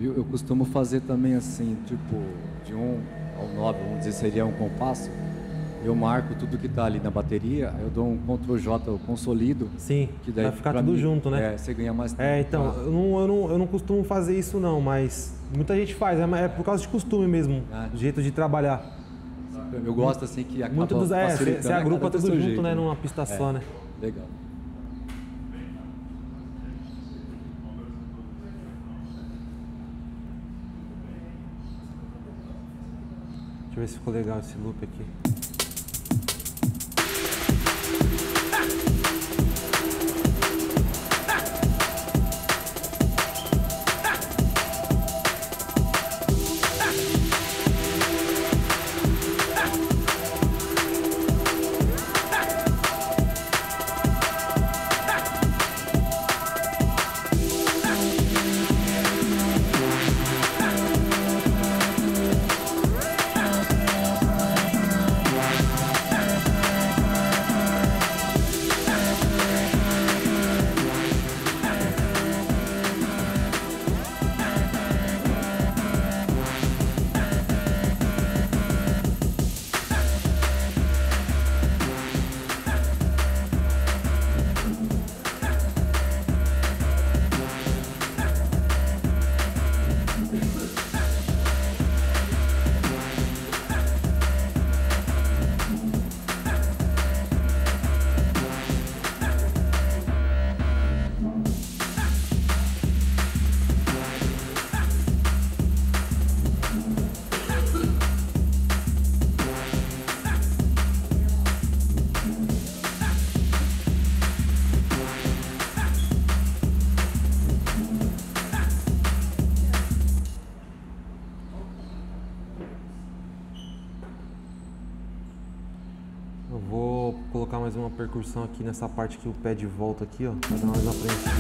Eu costumo fazer também assim, tipo, de 1 ao 9, vamos dizer, seria um compasso. Eu marco tudo que tá ali na bateria, eu dou um Ctrl+J, eu consolido. Sim, que daí vai ficar tudo junto, né? É, você ganha mais tempo. É, então, eu não costumo fazer isso não, mas muita gente faz, é por causa de costume mesmo, jeito de trabalhar. Eu gosto assim que acaba facilitando. É, você agrupa tudo junto, jeito, né, numa pista só, né? Legal. Deixa eu ver se ficou legal esse loop aqui. Percussão aqui nessa parte que o pad volta aqui, ó, pra dar mais uma preenchida.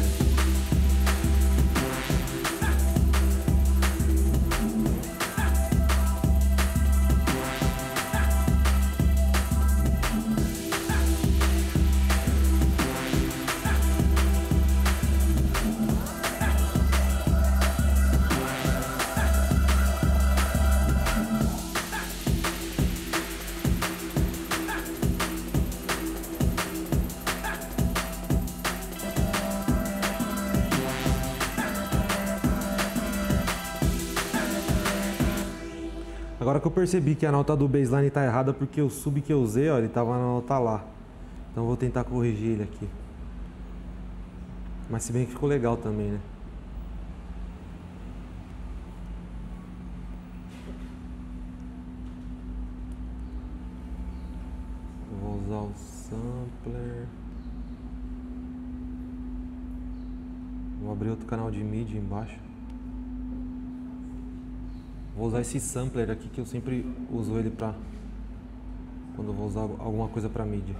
Agora que eu percebi que a nota do baseline está errada porque o sub que eu usei, ó, ele estava na nota lá. Então eu vou tentar corrigir ele aqui. Mas se bem que ficou legal também, né? Vou usar o sampler. Vou abrir outro canal de MIDI embaixo. Vou usar esse sampler aqui que eu sempre uso ele pra... quando eu vou usar alguma coisa pra MIDI.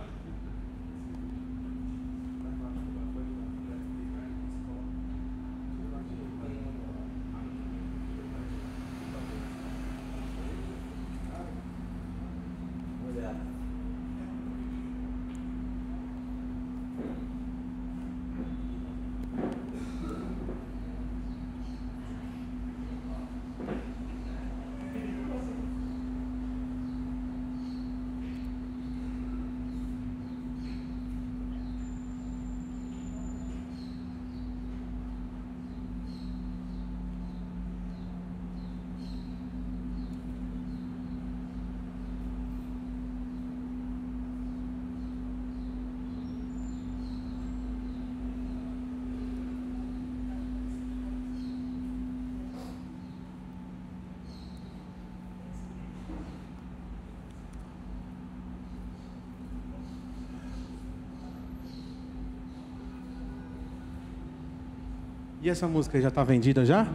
E essa música já está vendida já?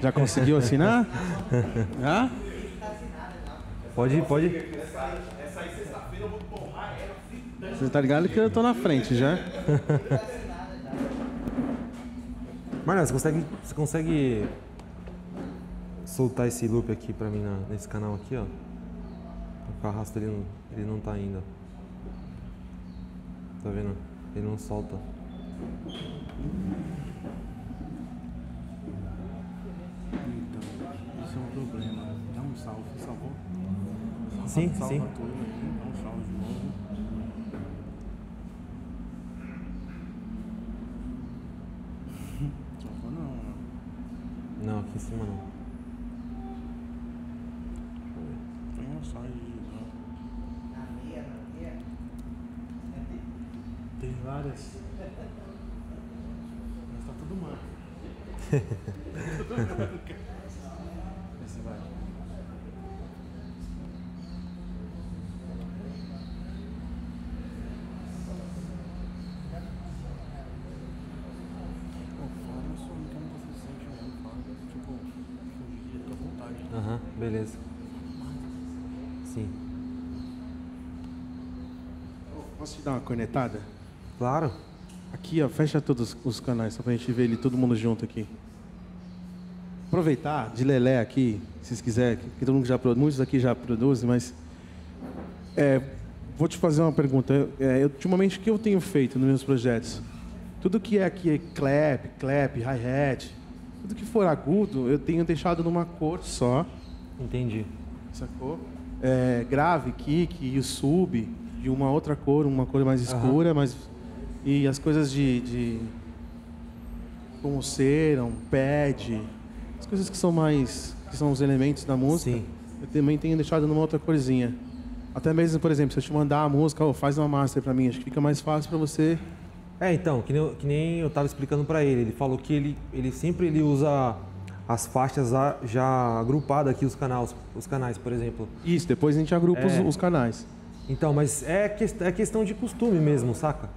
Já conseguiu assinar? Ah? Pode. Essa aí sexta-feira eu vou borrar ela fritando. Você tá ligado que eu tô na frente já. Marlon, você consegue soltar esse loop aqui pra mim nesse canal aqui, ó? O arrasto ele não tá ainda. Tá vendo? Ele não solta. Sim. Não, aqui em cima não. Tem um salve de novo. Tem várias. Mas tá tudo marcado. Esse vai. Beleza. Sim. Posso te dar uma cornetada? Claro. Aqui, ó, fecha todos os canais, só pra gente ver ele, todo mundo junto aqui. Aproveitar de lelé aqui, se vocês quiserem, que todo mundo já produz, muitos aqui já produzem, mas... vou te fazer uma pergunta. Ultimamente, o que eu tenho feito nos meus projetos? Tudo que é aqui, clap, hi-hat, tudo que for agudo, eu tenho deixado numa cor só. Entendi. Sacou? Grave, kick e o sub de uma outra cor, uma cor mais escura, mas... E as coisas de... como Serum, pad, as coisas que são mais... que são os elementos da música. Sim. Eu também tenho deixado numa outra corzinha. Até mesmo, por exemplo, se eu te mandar a música, faz uma master pra mim, acho que fica mais fácil pra você... Então, que nem eu tava explicando pra ele. Ele falou que ele sempre usa... as faixas já agrupadas aqui, os canais, por exemplo. Isso, depois a gente agrupa os canais. Então, mas é questão de costume mesmo, saca?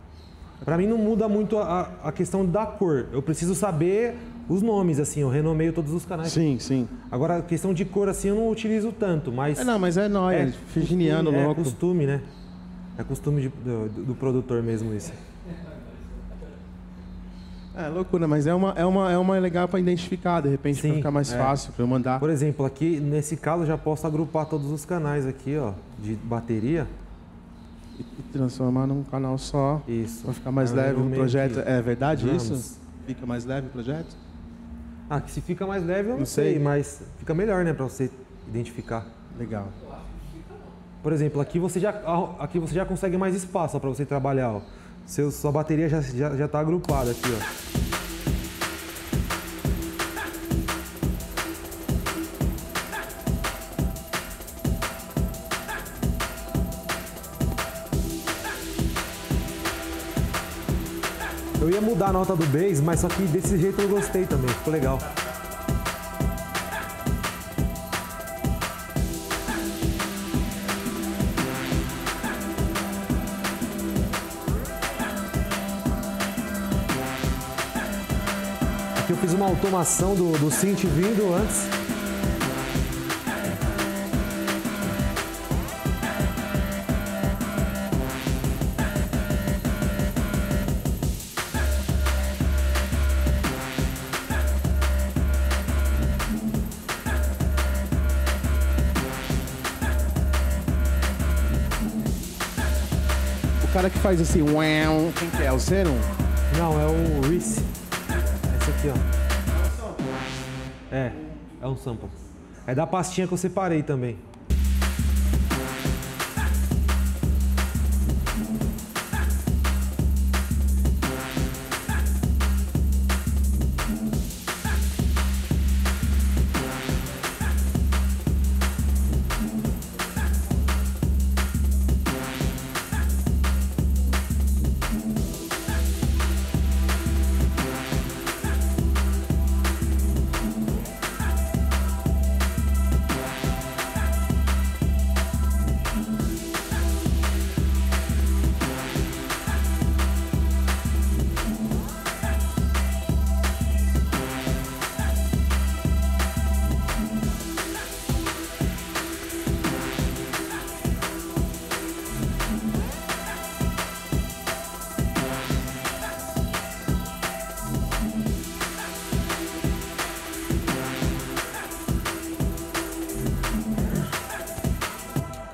Pra mim não muda muito a questão da cor. Eu preciso saber os nomes, assim, eu renomeio todos os canais. Sim. Agora, a questão de cor, assim, eu não utilizo tanto, mas... mas é nóis, virginiano logo. É costume, né? É costume do produtor mesmo isso. Loucura, mas é uma legal para identificar, de repente. Sim, pra ficar mais fácil para eu mandar. Por exemplo, aqui nesse caso eu já posso agrupar todos os canais aqui, ó, de bateria. E transformar num canal só. Isso. Para ficar mais leve o projeto. Que... É verdade isso? Fica mais leve o projeto? Que se fica mais leve eu não sei, mas fica melhor, né, para você identificar. Legal. Por exemplo, aqui você já consegue mais espaço para você trabalhar, ó. Sua bateria já tá agrupada aqui, ó. Eu ia mudar a nota do bass, mas só que desse jeito eu gostei também, ficou legal. Aqui eu fiz uma automação do synth vindo antes. O cara que faz esse uau, quem que é? O Serum? Não, é o Reese. Esse aqui, ó. É um sample. É da pastinha que eu separei também.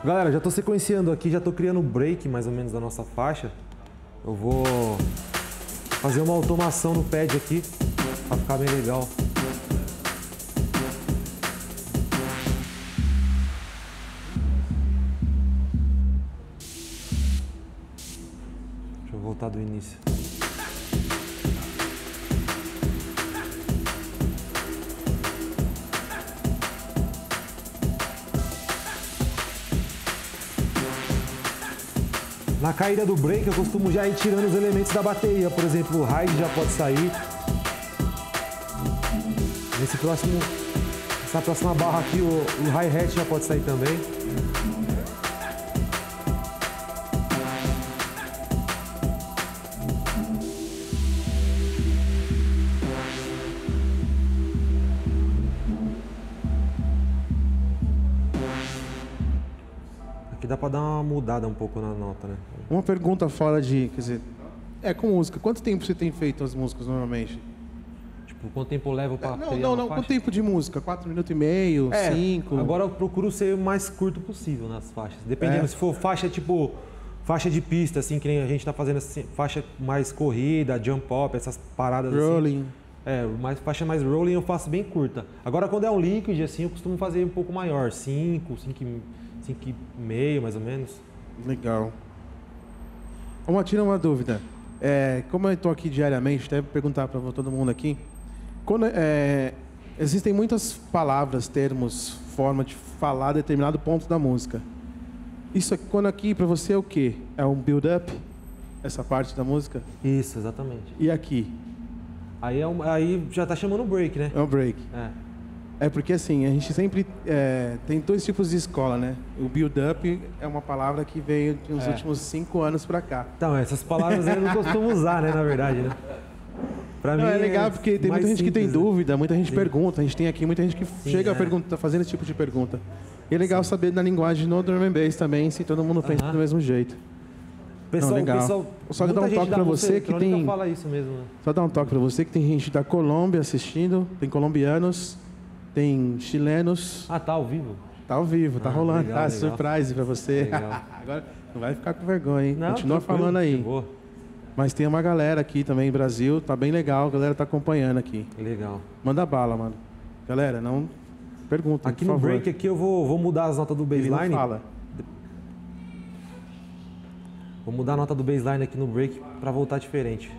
Galera, já estou sequenciando aqui, já estou criando o break mais ou menos da nossa faixa. Eu vou fazer uma automação no pad aqui, para ficar bem legal. Deixa eu voltar do início. Na caída do break, eu costumo já ir tirando os elementos da bateria. Por exemplo, o ride já pode sair. Essa próxima barra aqui, o hi-hat já pode sair também. Aqui dá para dar uma mudada um pouco na nota, né? Uma pergunta fora de, quer dizer, com música, quanto tempo você tem feito as músicas normalmente? Tipo, quanto tempo eu levo para criar uma faixa? Quanto tempo de música? 4 minutos e meio, 5? Agora eu procuro ser o mais curto possível nas faixas, dependendo se for faixa tipo, faixa de pista, assim, que nem a gente tá fazendo, assim, faixa mais corrida, jump up, essas paradas rolling. Assim. Faixa mais rolling eu faço bem curta. Agora quando é um liquid, assim, eu costumo fazer um pouco maior, 5, 5,5 mais ou menos. Legal. Vamos tirar uma dúvida. Como eu estou aqui diariamente, até perguntar para todo mundo aqui, existem muitas palavras, termos, forma de falar determinado ponto da música. Isso aqui, quando aqui para você é o quê? É um build-up? Essa parte da música? Isso, exatamente. E aqui? Aí já está chamando break, né? É um break. É porque assim, a gente sempre tem dois tipos de escola, né? O build-up é uma palavra que veio nos últimos 5 anos pra cá. Então, essas palavras eu não costumo usar, né? Na verdade, né? Pra mim é legal porque tem muita gente simples, que tem dúvida, muita gente pergunta. A gente tem aqui muita gente que chega a pergunta, fazendo esse tipo de pergunta. E é legal saber da linguagem no Drum and Bass também, se todo mundo pensa do mesmo jeito. Pessoal, só dar um toque para você que tem... Fala isso mesmo, né? Só dar um toque para você que tem gente da Colômbia assistindo, tem colombianos... Tem chilenos. Tá ao vivo? Tá ao vivo, tá rolando. Legal, legal. Surprise pra você. Agora não vai ficar com vergonha, hein? Não, continua falando aí. Chegou. Mas tem uma galera aqui também no Brasil, tá bem legal, a galera tá acompanhando aqui. Legal. Manda bala, mano. Galera, não pergunta, aqui por favor. Aqui no break aqui eu vou mudar as notas do baseline. Ele não fala. Vou mudar a nota do baseline aqui no break pra voltar diferente.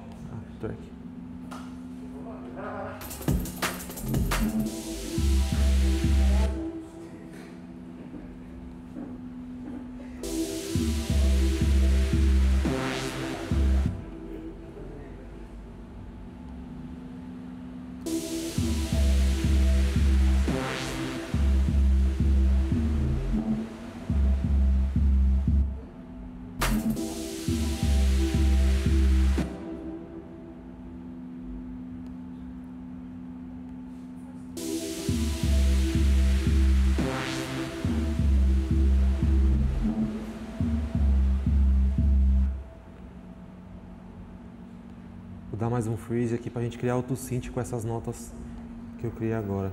Tô aqui. dar mais um freeze aqui para a gente criar outro synth com essas notas que eu criei agora.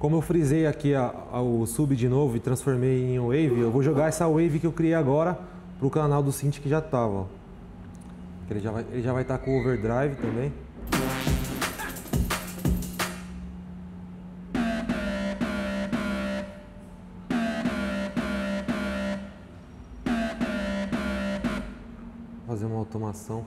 Como eu frisei aqui o sub de novo e transformei em wave, eu vou jogar essa wave que eu criei agora pro canal do synth que já tava. Ele já vai estar com overdrive também. Vou fazer uma automação.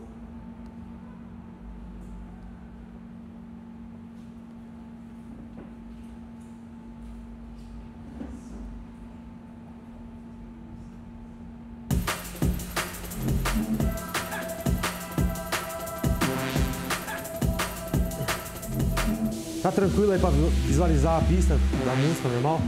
Tá tranquilo aí pra visualizar a pista da música normal?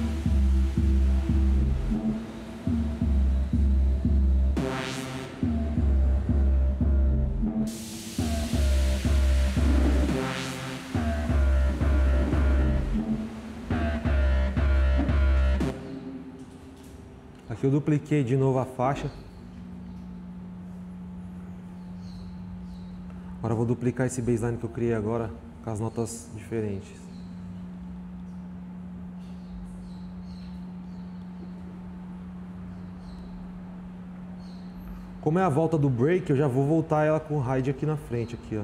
Aqui eu dupliquei de novo a faixa. Agora eu vou duplicar esse baseline que eu criei agora, com as notas diferentes. Como é a volta do break, eu já vou voltar ela com o ride aqui na frente, aqui, ó.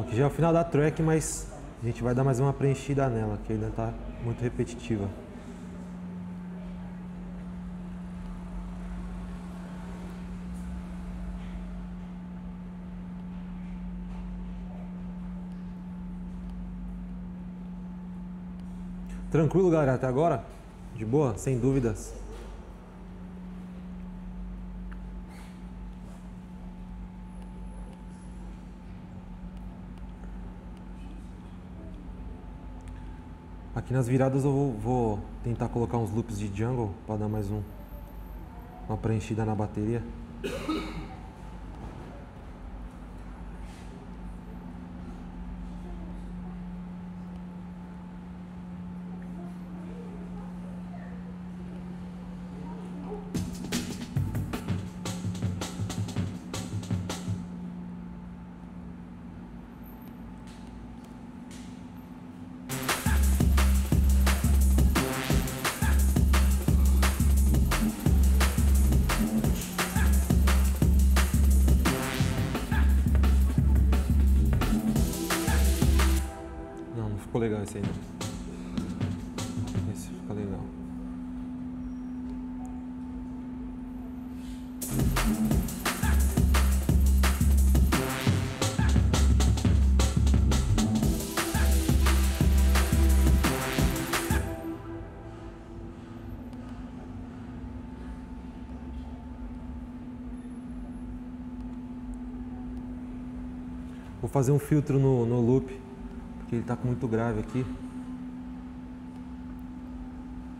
Aqui já é o final da track, mas a gente vai dar mais uma preenchida nela, que ainda tá muito repetitiva. Tranquilo, galera, até agora? De boa? Sem dúvidas? Aqui nas viradas eu vou tentar colocar uns loops de jungle para dar mais uma preenchida na bateria. Legal esse aí, né? Esse fica legal. Vou fazer um filtro no loop. Porque ele tá com muito grave aqui.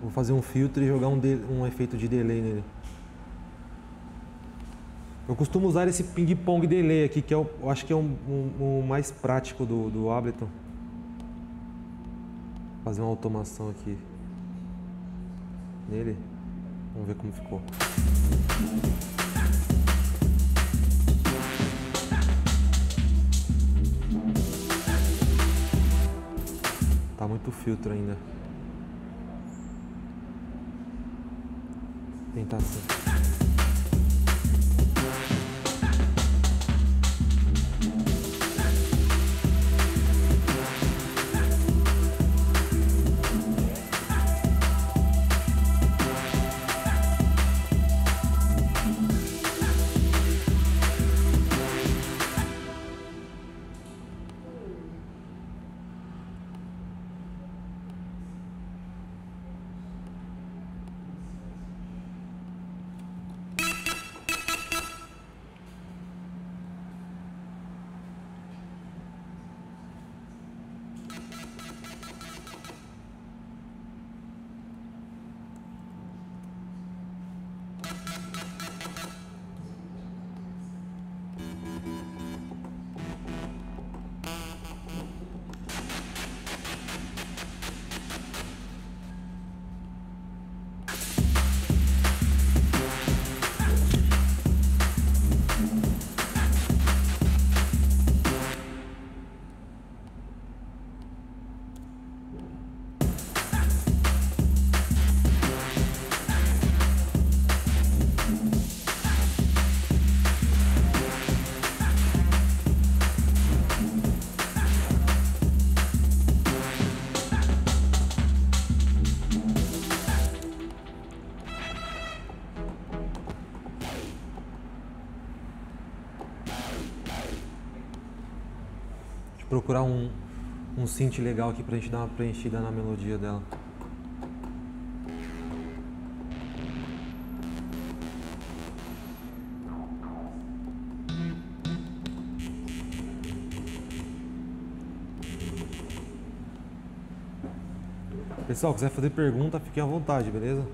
Vou fazer um filtro e jogar um efeito de delay nele. Eu costumo usar esse ping-pong delay aqui, que eu acho que é o mais prático do Ableton. Vou fazer uma automação aqui nele. Vamos ver como ficou. Tá muito filtro ainda. Tentar assim. Procurar um synth legal aqui pra gente dar uma preenchida na melodia dela. Pessoal, quiser fazer pergunta, fiquem à vontade, beleza?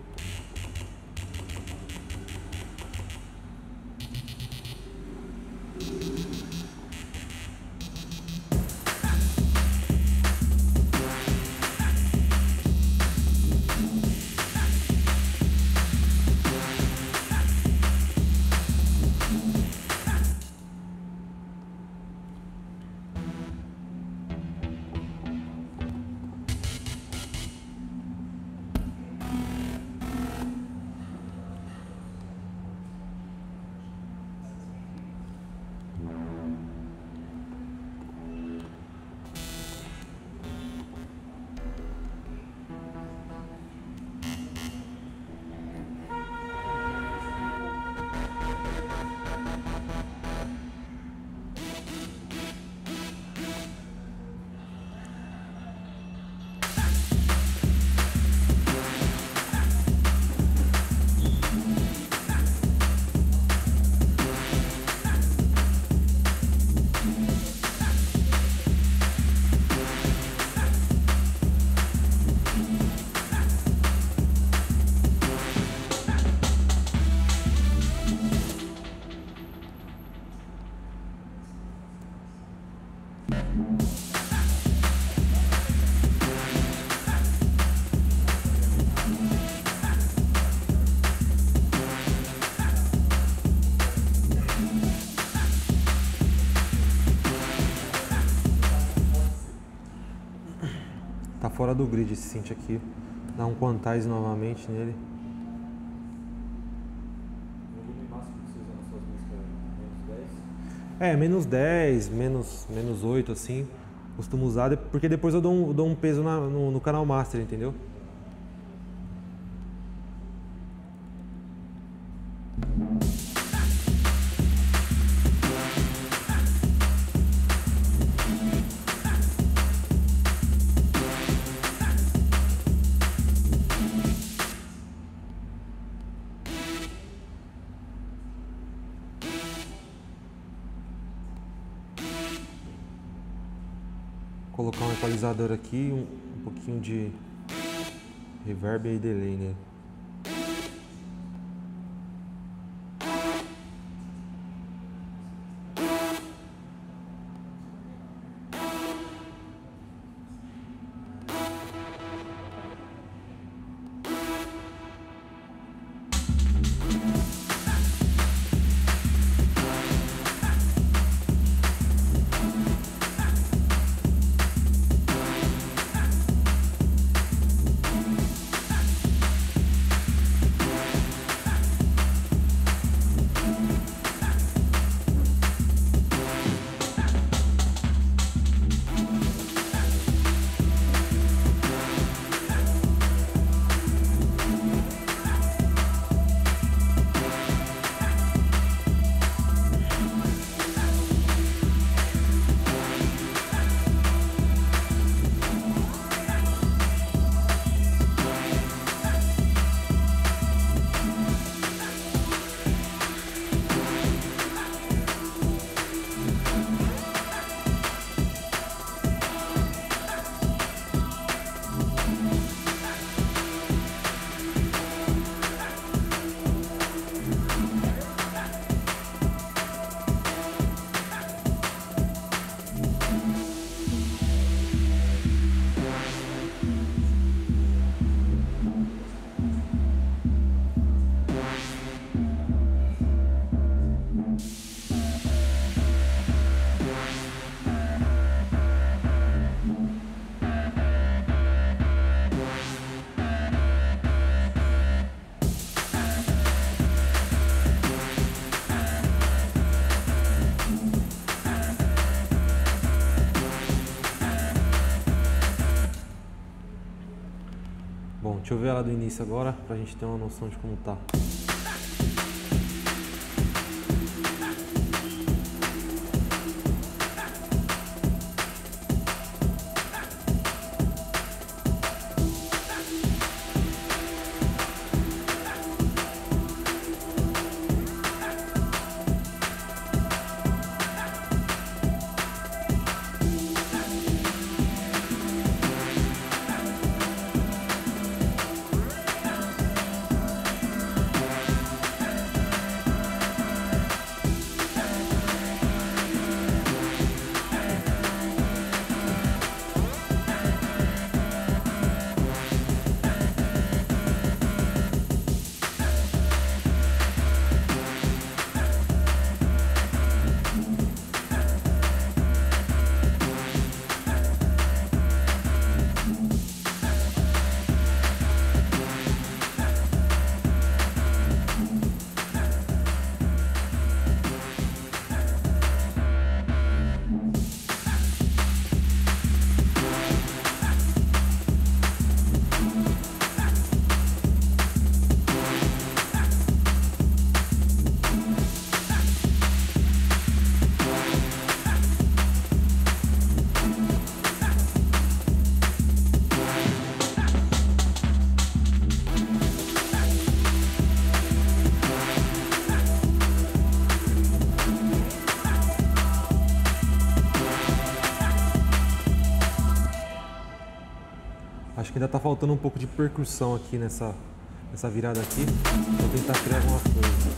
Tá fora do grid esse synth aqui. Dá um quantize novamente nele. É, menos 10, menos 8, assim. Costumo usar, porque depois eu dou um peso no canal master, entendeu? Colocar um equalizador aqui, um pouquinho de reverb e delay nele. Deixa eu ver ela do início agora, pra gente ter uma noção de como tá. Ainda tá faltando um pouco de percussão aqui nessa virada aqui. Vou tentar criar alguma coisa.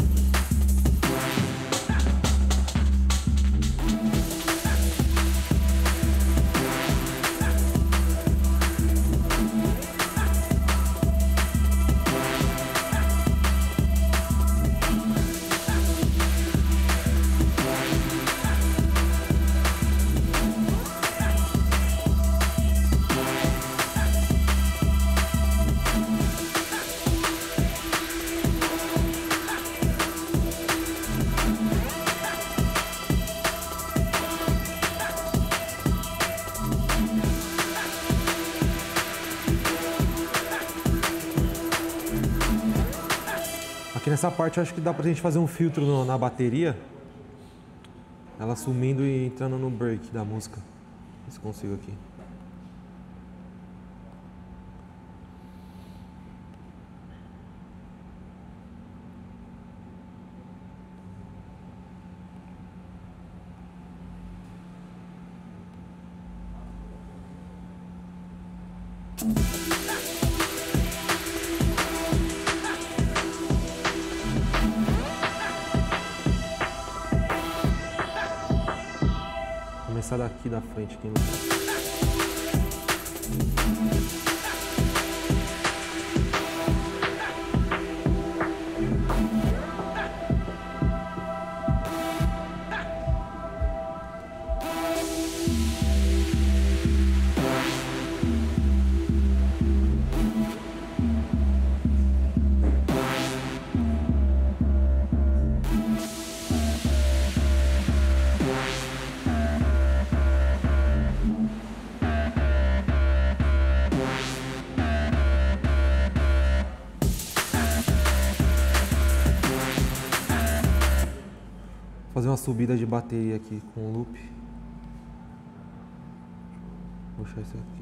Nessa parte eu acho que dá pra gente fazer um filtro na bateria. Ela sumindo e entrando no break da música. Ver se consigo aqui. Começar daqui da frente aqui. Uma subida de bateria aqui com o loop. Vou puxar isso aqui.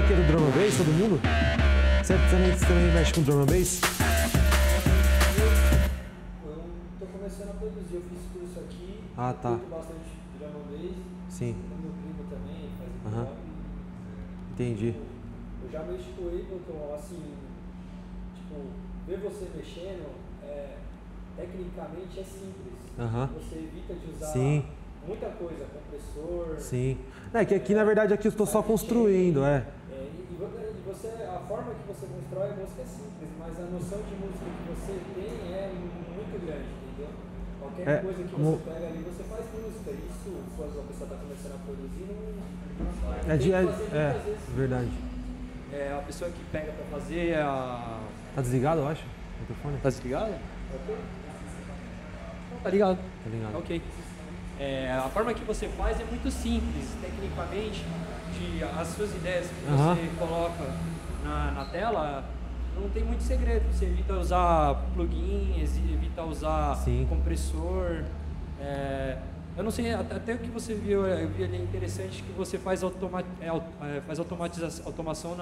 Do Drum and Bass, todo mundo? Você também mexe com Drum and Bass? Eu tô começando a produzir, eu fiz curso aqui. Ah, tá. Bastante Drum and Bass. Sim. Meu primo também faz hip hop. Entendi. Eu já mexi com o Ableton, assim, tipo, ver você mexendo, tecnicamente é simples. Você evita de usar... Sim. Muita coisa, compressor... Sim. É que aqui, na verdade, aqui eu estou só construindo, e você, a forma que você constrói a música é simples, mas a noção de música que você tem é muito grande, entendeu? Qualquer coisa que você pega ali, você faz música. Isso, quando a pessoa está começando a produzir, não... Verdade. É, a pessoa que pega para fazer a... Tá desligado, eu acho, o microfone? Tá desligado? Não, tá ligado. Tá ligado. Ok. É, a forma que você faz é muito simples, tecnicamente, as suas ideias que você coloca na tela, não tem muito segredo, você evita usar plugins, evita usar compressor, eu não sei, até o que você viu, eu vi ali interessante que você faz, automação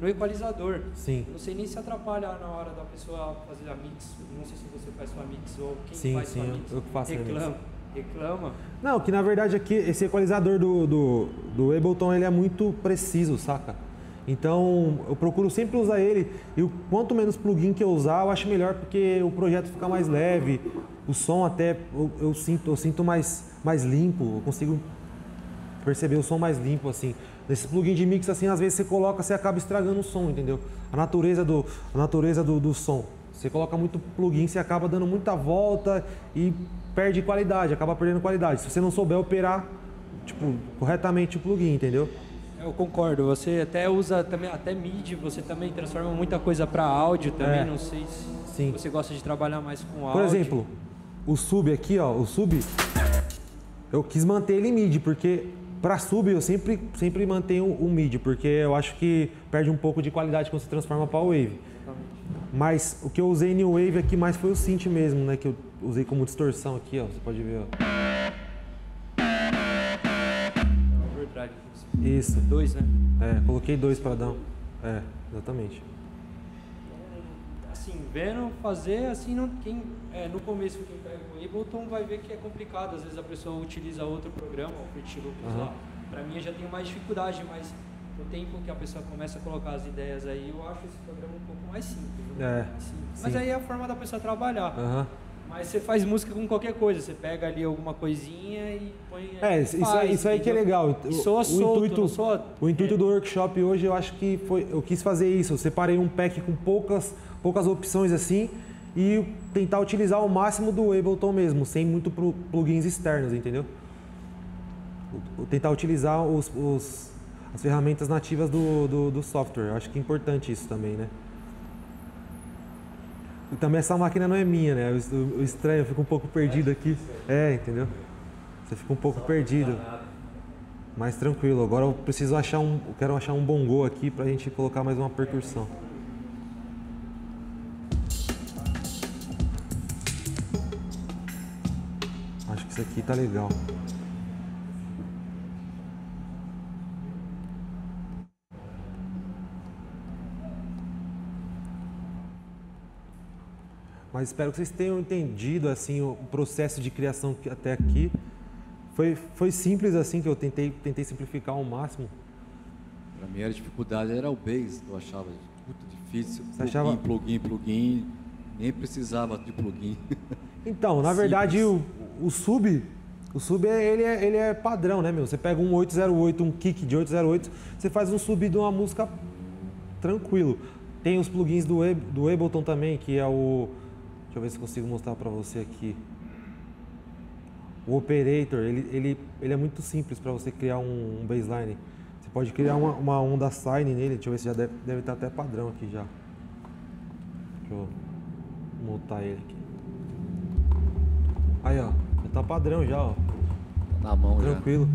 no equalizador. Sim. Eu não sei nem se atrapalha na hora da pessoa fazer a mix, não sei se você faz sua mix ou quem faz sua mix, eu faço reclama. Não, que na verdade aqui esse equalizador do Ableton, ele é muito preciso, saca? Então eu procuro sempre usar ele, e quanto menos plugin que eu usar, eu acho melhor, porque o projeto fica mais leve, o som até eu sinto mais limpo, eu consigo perceber o som mais limpo assim. Nesse plugin de mix assim, às vezes você coloca, você acaba estragando o som, entendeu? A natureza do som. Você coloca muito plugin, você acaba dando muita volta e perde qualidade, acaba perdendo qualidade. Se você não souber operar, tipo, corretamente o plugin, entendeu? Eu concordo. Você até usa também, até MIDI, você também transforma muita coisa para áudio também, não sei se você gosta de trabalhar mais com áudio. Por exemplo, o sub aqui, ó, o sub, eu quis manter ele em MIDI, porque Para sub eu sempre mantenho o MIDI, porque eu acho que perde um pouco de qualidade quando se transforma para wave. Mas o que eu usei no wave aqui mais foi o synth mesmo, né? Que eu usei como distorção aqui, ó. Você pode ver, ó. Overdrive. Isso. 2, né? É, coloquei 2 para dar. É, exatamente. Assim, vendo fazer, assim, não, quem, no começo quem pega o Ableton vai ver que é complicado. Às vezes a pessoa utiliza outro programa, o Fruit Loops lá. Para mim eu já tenho mais dificuldade, mas o tempo que a pessoa começa a colocar as ideias aí, eu acho esse programa um pouco mais simples. É, assim. Mas aí é a forma da pessoa trabalhar. Mas você faz música com qualquer coisa, você pega ali alguma coisinha e põe... É, isso aí que é legal. Soa solto, não soa... O intuito do workshop hoje, eu acho que foi... Eu quis fazer isso, eu separei um pack com poucas opções assim e tentar utilizar o máximo do Ableton mesmo, sem muito plugins externos, entendeu? Tentar utilizar as ferramentas nativas do software. Eu acho que é importante isso também, né? E também essa máquina não é minha, né? Eu estranho, eu fico um pouco perdido aqui. É, entendeu? Você fica um pouco perdido. Mas tranquilo, agora eu preciso achar um... Eu quero achar um bongô aqui pra gente colocar mais uma percussão. Acho que isso aqui tá legal. Mas espero que vocês tenham entendido assim, o processo de criação até aqui. Foi simples assim, que eu tentei simplificar ao máximo. Para mim a dificuldade era o bass, eu achava muito difícil. Você achava... plugin, nem precisava de plugin. Então, na verdade, o sub ele é padrão, né, meu? Você pega um 808, um kick de 808, você faz um sub de uma música tranquilo. Tem os plugins do Ableton também, que é o... Deixa eu ver se consigo mostrar para você aqui. O Operator, ele é muito simples para você criar um baseline. Você pode criar uma onda sine nele. Deixa eu ver se já deve estar até padrão aqui já. Deixa eu montar ele aqui. Aí, ó. Já tá padrão já, ó. Na mão já. Tranquilo.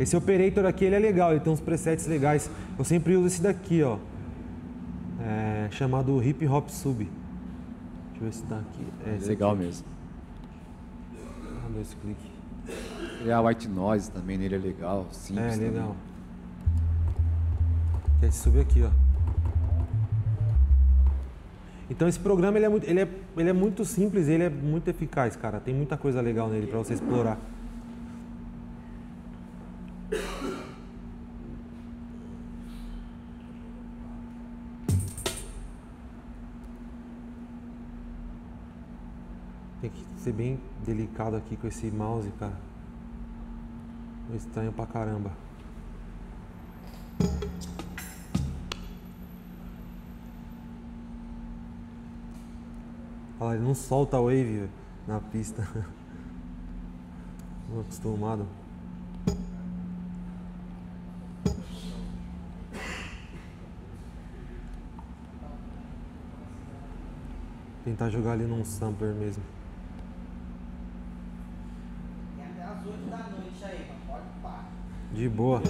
Esse Operator aqui, ele é legal, ele tem uns presets legais. Eu sempre uso esse daqui, ó. É, chamado Hip Hop Sub. Deixa eu ver se tá aqui. É esse legal aqui mesmo. Ah, meu, esse clique. Criar White Noise também nele é legal, simples. É, legal. Que é esse sub aqui, ó. Então esse programa, ele é muito simples, ele é muito eficaz, cara. Tem muita coisa legal nele pra você explorar. Ser bem delicado aqui com esse mouse, cara. Estranho pra caramba. Olha, ele não solta o wave, véio, na pista. Não acostumado. Tentar jogar ali num sampler mesmo. De boa.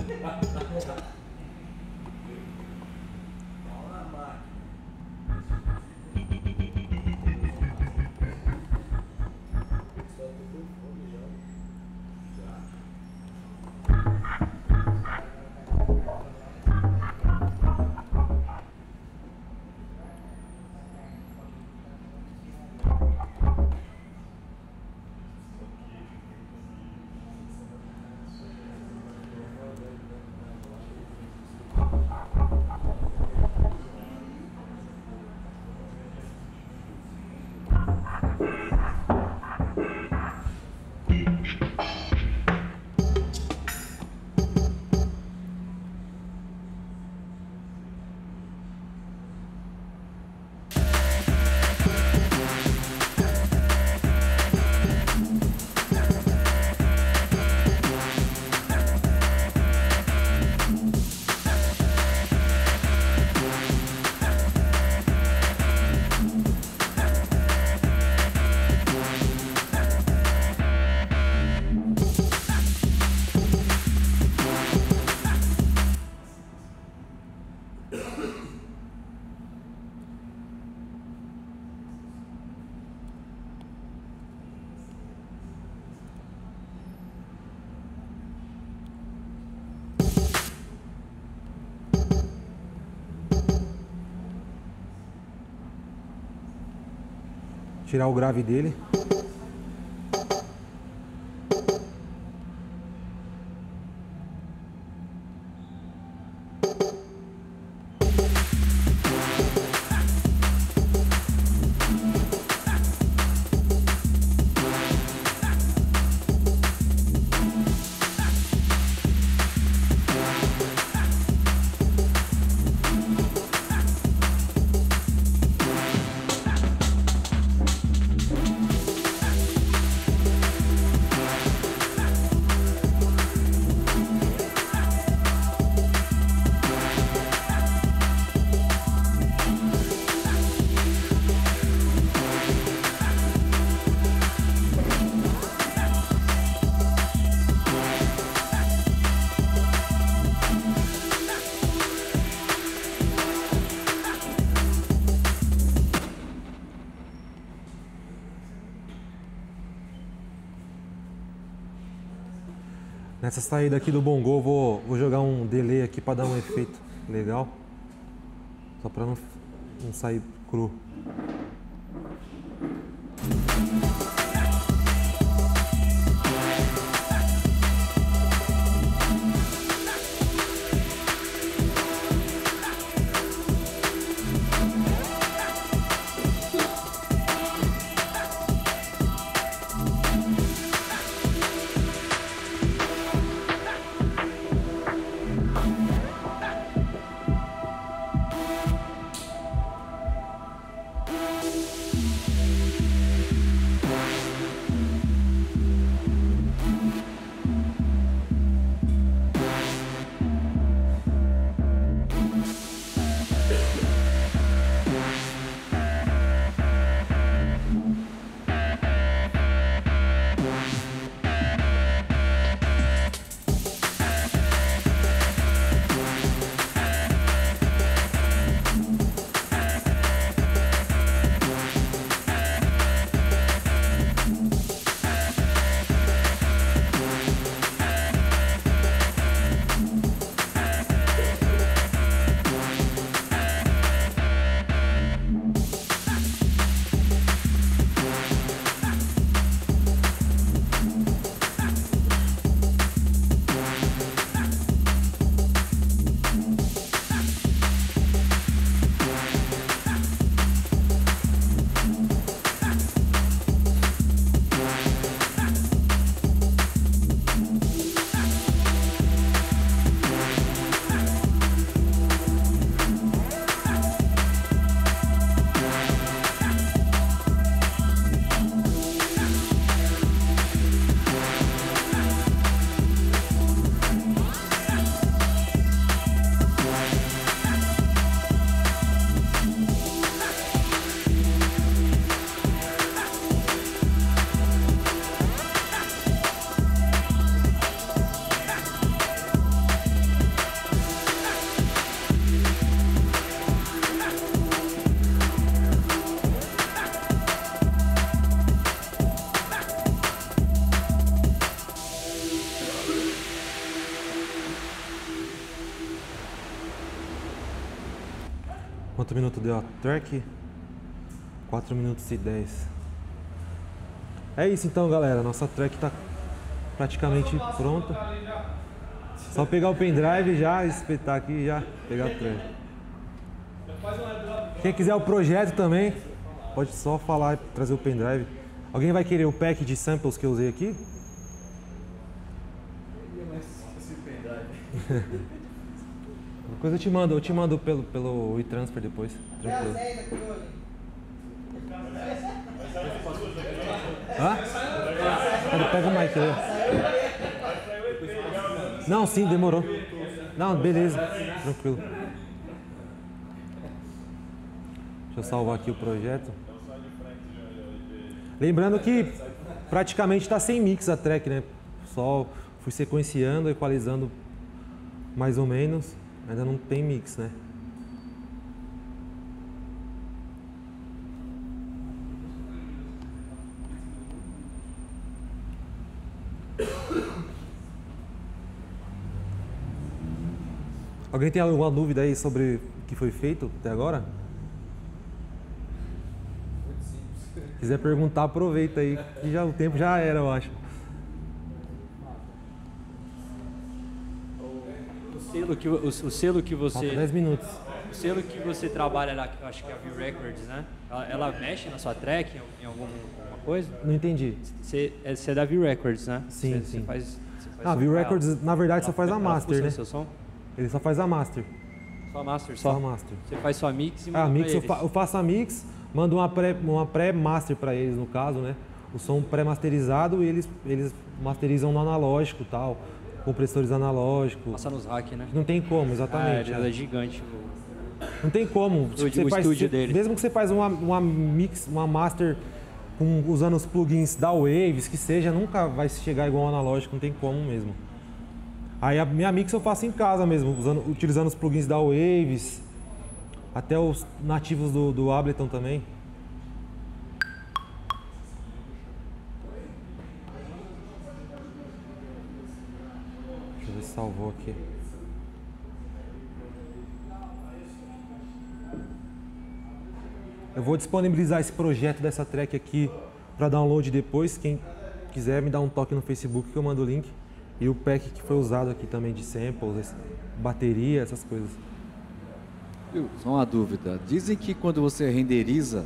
tirar o grave dele. Nessa saída aqui do bongô, vou jogar um delay aqui para dar um efeito legal, só para não sair cru. Quanto minuto deu a track? 4 minutos e 10. É isso então, galera. Nossa track tá praticamente pronta. Só pegar o pendrive já, espetar aqui e já pegar a track. Quem quiser o projeto também, pode só falar e trazer o pendrive. Alguém vai querer o pack de samples que eu usei aqui? Coisa eu te mando pelo e-transfer depois. Tranquilo. Hã? Pega o mic aí. Não, sim, demorou. Não, beleza. Tranquilo. Deixa eu salvar aqui o projeto. Lembrando que praticamente tá sem mix a track, né? Só fui sequenciando, equalizando mais ou menos. Ainda não tem mix, né? Alguém tem alguma dúvida aí sobre o que foi feito até agora? Muito simples. quiser perguntar, aproveita aí, que já, o tempo já era, eu acho. O selo que você... Falta 10 minutos. O selo que você trabalha lá, que eu acho que é a View Records, né? Ela mexe na sua track em alguma coisa? Não entendi. Você é da View Records, né? Sim, sim. Você faz a View Records, ela, na verdade, só faz a Master, né? Seu som? Ele só faz a Master. Só a Master? Só a Master. Você faz só a Mix e manda pra eles? Eu faço a Mix, mando uma pré-Master pra eles, no caso, né? O som pré-masterizado, eles masterizam no analógico e tal. Compressores analógicos. Passa nos rack, né? Não tem como, exatamente. É gigante. Não tem como. O estúdio deles. Mesmo que você faz uma master usando os plugins da Waves, que seja, nunca vai chegar igual ao analógico, não tem como mesmo. Aí a minha mix eu faço em casa mesmo, utilizando os plugins da Waves, até os nativos do Ableton também. Salvou aqui. Eu vou disponibilizar esse projeto dessa track aqui para download depois. Quem quiser me dar um toque no Facebook que eu mando o link. E o pack que foi usado aqui também de samples, bateria, essas coisas. Só uma dúvida. Dizem que quando você renderiza,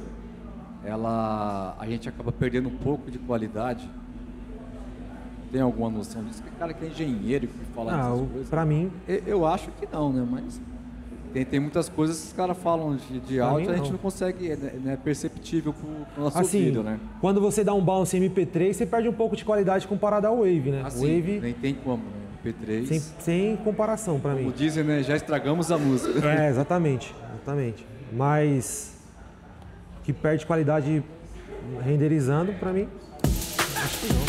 a gente acaba perdendo um pouco de qualidade. Tem alguma noção disso? Que cara que é engenheiro que fala essas coisas. Pra mim... Eu acho que não, né? Mas tem muitas coisas que os caras falam de áudio, a gente não consegue, é perceptível pro nosso ouvido, né? Quando você dá um bounce em MP3, você perde um pouco de qualidade comparado ao Wave, né? Wave... nem tem como, né? MP3... Sem comparação, pra mim. Como dizem, né? Já estragamos a música. É, exatamente. Exatamente. Mas... que perde qualidade renderizando, pra mim... acho que não.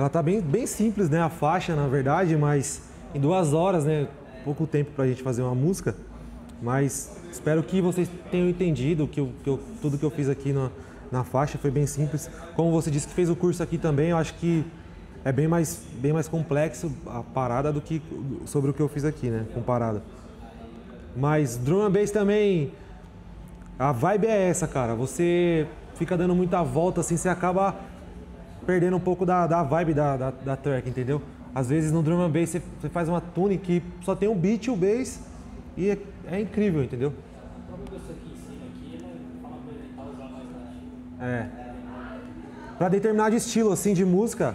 Ela tá bem simples, né? A faixa, na verdade, mas em 2 horas, né? Pouco tempo pra gente fazer uma música. Mas espero que vocês tenham entendido que, tudo que eu fiz aqui na faixa foi bem simples. Como você disse que fez o curso aqui também, eu acho que é bem mais complexo a parada do que sobre o que eu fiz aqui, né? Comparado. Mas Drum and Bass também, a vibe é essa, cara. Você fica dando muita volta, assim, você acaba perdendo um pouco da vibe da track, entendeu? Às vezes no Drum and Bass você faz uma tune que só tem um beat e o bass e é incrível, entendeu? É. Pra determinado estilo, assim, de música,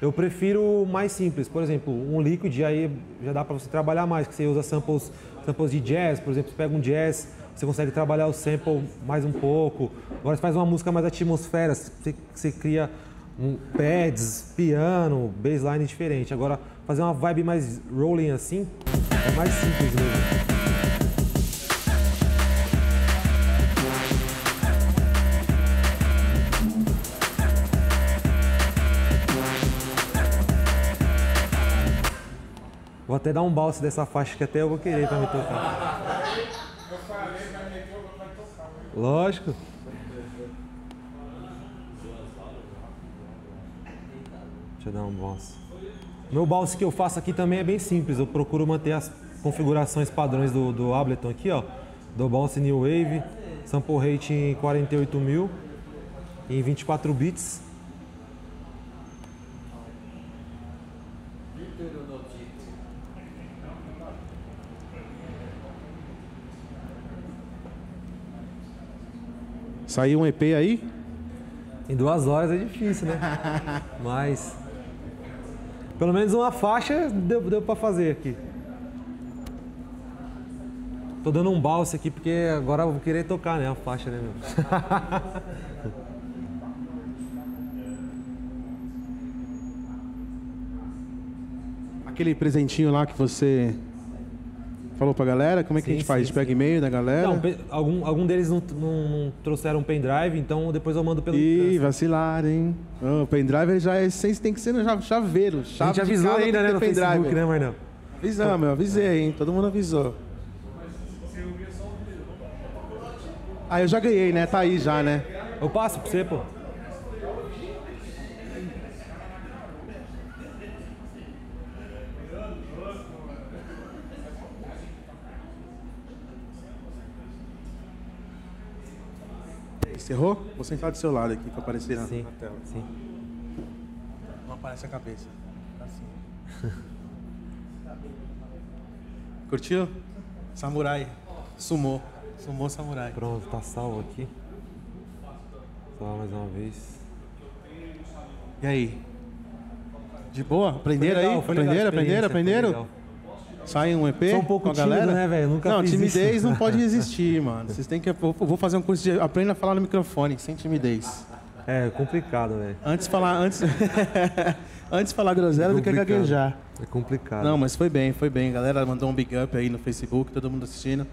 eu prefiro mais simples, por exemplo, um liquid, aí já dá para você trabalhar mais, que você usa samples de jazz, por exemplo, você pega um jazz, você consegue trabalhar o sample mais um pouco. Agora você faz uma música mais atmosfera, você cria pads, piano, bassline diferente. Agora, fazer uma vibe mais rolling assim, é mais simples mesmo. Vou até dar um bounce dessa faixa que até eu vou querer pra me tocar. Eu falei pra minha que eu vou tocar. Lógico. Deixa eu dar um bounce. Meu bounce que eu faço aqui também é bem simples. Eu procuro manter as configurações padrões do Ableton aqui, ó. Do bounce new wave, sample rate em 48 mil, em 24 bits. Saiu um EP aí? Em 2 horas é difícil, né? Mas pelo menos uma faixa deu pra fazer aqui. Tô dando um bounce aqui porque agora eu vou querer tocar, né? A faixa, né, meu? Aquele presentinho lá que você falou pra galera, como é que a gente faz? A gente pega e-mail da galera? Não, algum deles não trouxeram um pendrive, então depois eu mando pelo... Ih, vacilaram, hein? Oh, o pendrive já é essência, tem que ser no chaveiro. A gente avisou ainda, né, no Facebook, né, Marnão? Avisamos, eu avisei, hein? Todo mundo avisou. Ah, eu já ganhei, né? Tá aí já, né? Eu passo pra você, pô. Encerrou? Vou sentar do seu lado aqui para aparecer na tela. Sim. Não aparece a cabeça. Assim. Curtiu? Samurai. Sumou. Sumou samurai. Pronto, tá salvo aqui. Só mais uma vez. E aí? De boa? Aprenderam aí? Aprenderam? Sai um EP? Sou um pouco tímido, galera, né, velho? Nunca fiz timidez isso. Não pode existir, mano. Vocês têm que... Eu vou fazer um curso de... Aprenda a falar no microfone, sem timidez. É complicado, velho. Antes falar groselha do que gaguejar. É complicado. Não, mas foi bem. A galera mandou um big up aí no Facebook, todo mundo assistindo.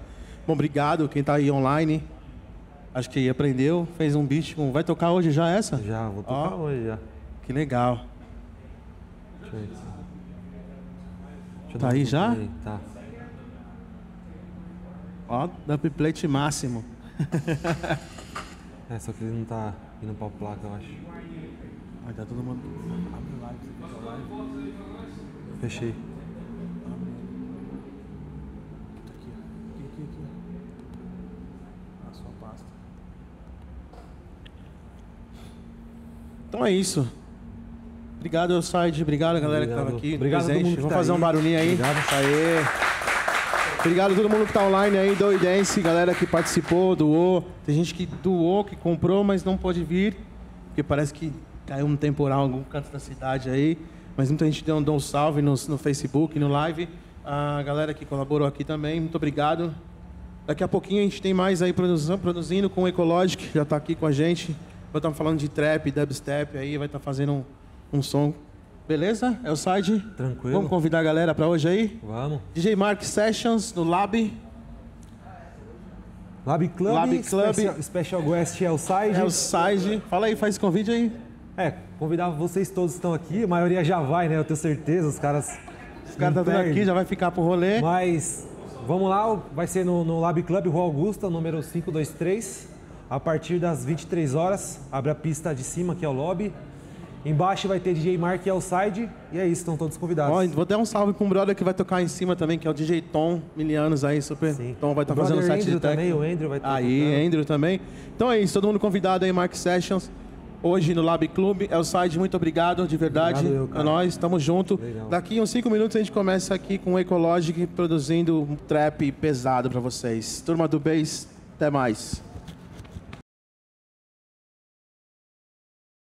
Bom, obrigado quem tá aí online. Acho que aprendeu, fez um beat com... Vai tocar hoje já essa? Já, vou tocar hoje já. Que legal. Deixa eu ver. Tá aí já? Aí, tá. Ó, dump plate máximo. É, só que ele não tá indo pra placa, eu acho. Vai dar todo mundo. Fechei. Aqui. A sua pasta. Então é isso. Obrigado, L SIDE. Obrigado, galera, que estava aqui. Obrigado, presente. Vamos fazer um barulhinho aí. Obrigado. Aê. Obrigado a todo mundo que está online aí, doidense, galera que participou, doou. Tem gente que doou, que comprou, mas não pôde vir, porque parece que caiu um temporal em algum canto da cidade aí. Mas muita gente deu um salve no Facebook, no live. A galera que colaborou aqui também, muito obrigado. Daqui a pouquinho a gente tem mais aí produzindo com o Ecologic, já está aqui com a gente. Vai estar falando de trap, dubstep aí, vai estar fazendo um som. Beleza? É o side. Tranquilo. Vamos convidar a galera para hoje aí? Vamos. DJ Mark Sessions no Lab Club. Special Guest é o side. Fala aí, faz convite aí. É. Convidar vocês todos que estão aqui, a maioria já vai, né? Eu tenho certeza, os caras... Os caras estão aqui, já vai ficar pro rolê. Mas vamos lá, vai ser no Lab Club, Rua Augusta, número 523. A partir das 23 horas, abre a pista de cima, que é o lobby. Embaixo vai ter DJ Mark e L SIDE. E é isso, estão todos convidados. Ó, vou dar um salve para um brother que vai tocar em cima também, que é o DJ Tom, milianos aí, super. Sim. Tom vai estar fazendo o set de técnico. O Andrew vai estar aí, Andrew também. Então é isso, todo mundo convidado aí, Mark Sessions. Hoje no Lab Club. L SIDE, muito obrigado, de verdade. Obrigado, é nóis, tamo junto. Legal. Daqui uns 5 minutos a gente começa aqui com o Ecologic, produzindo um trap pesado para vocês. Turma do Bass, até mais.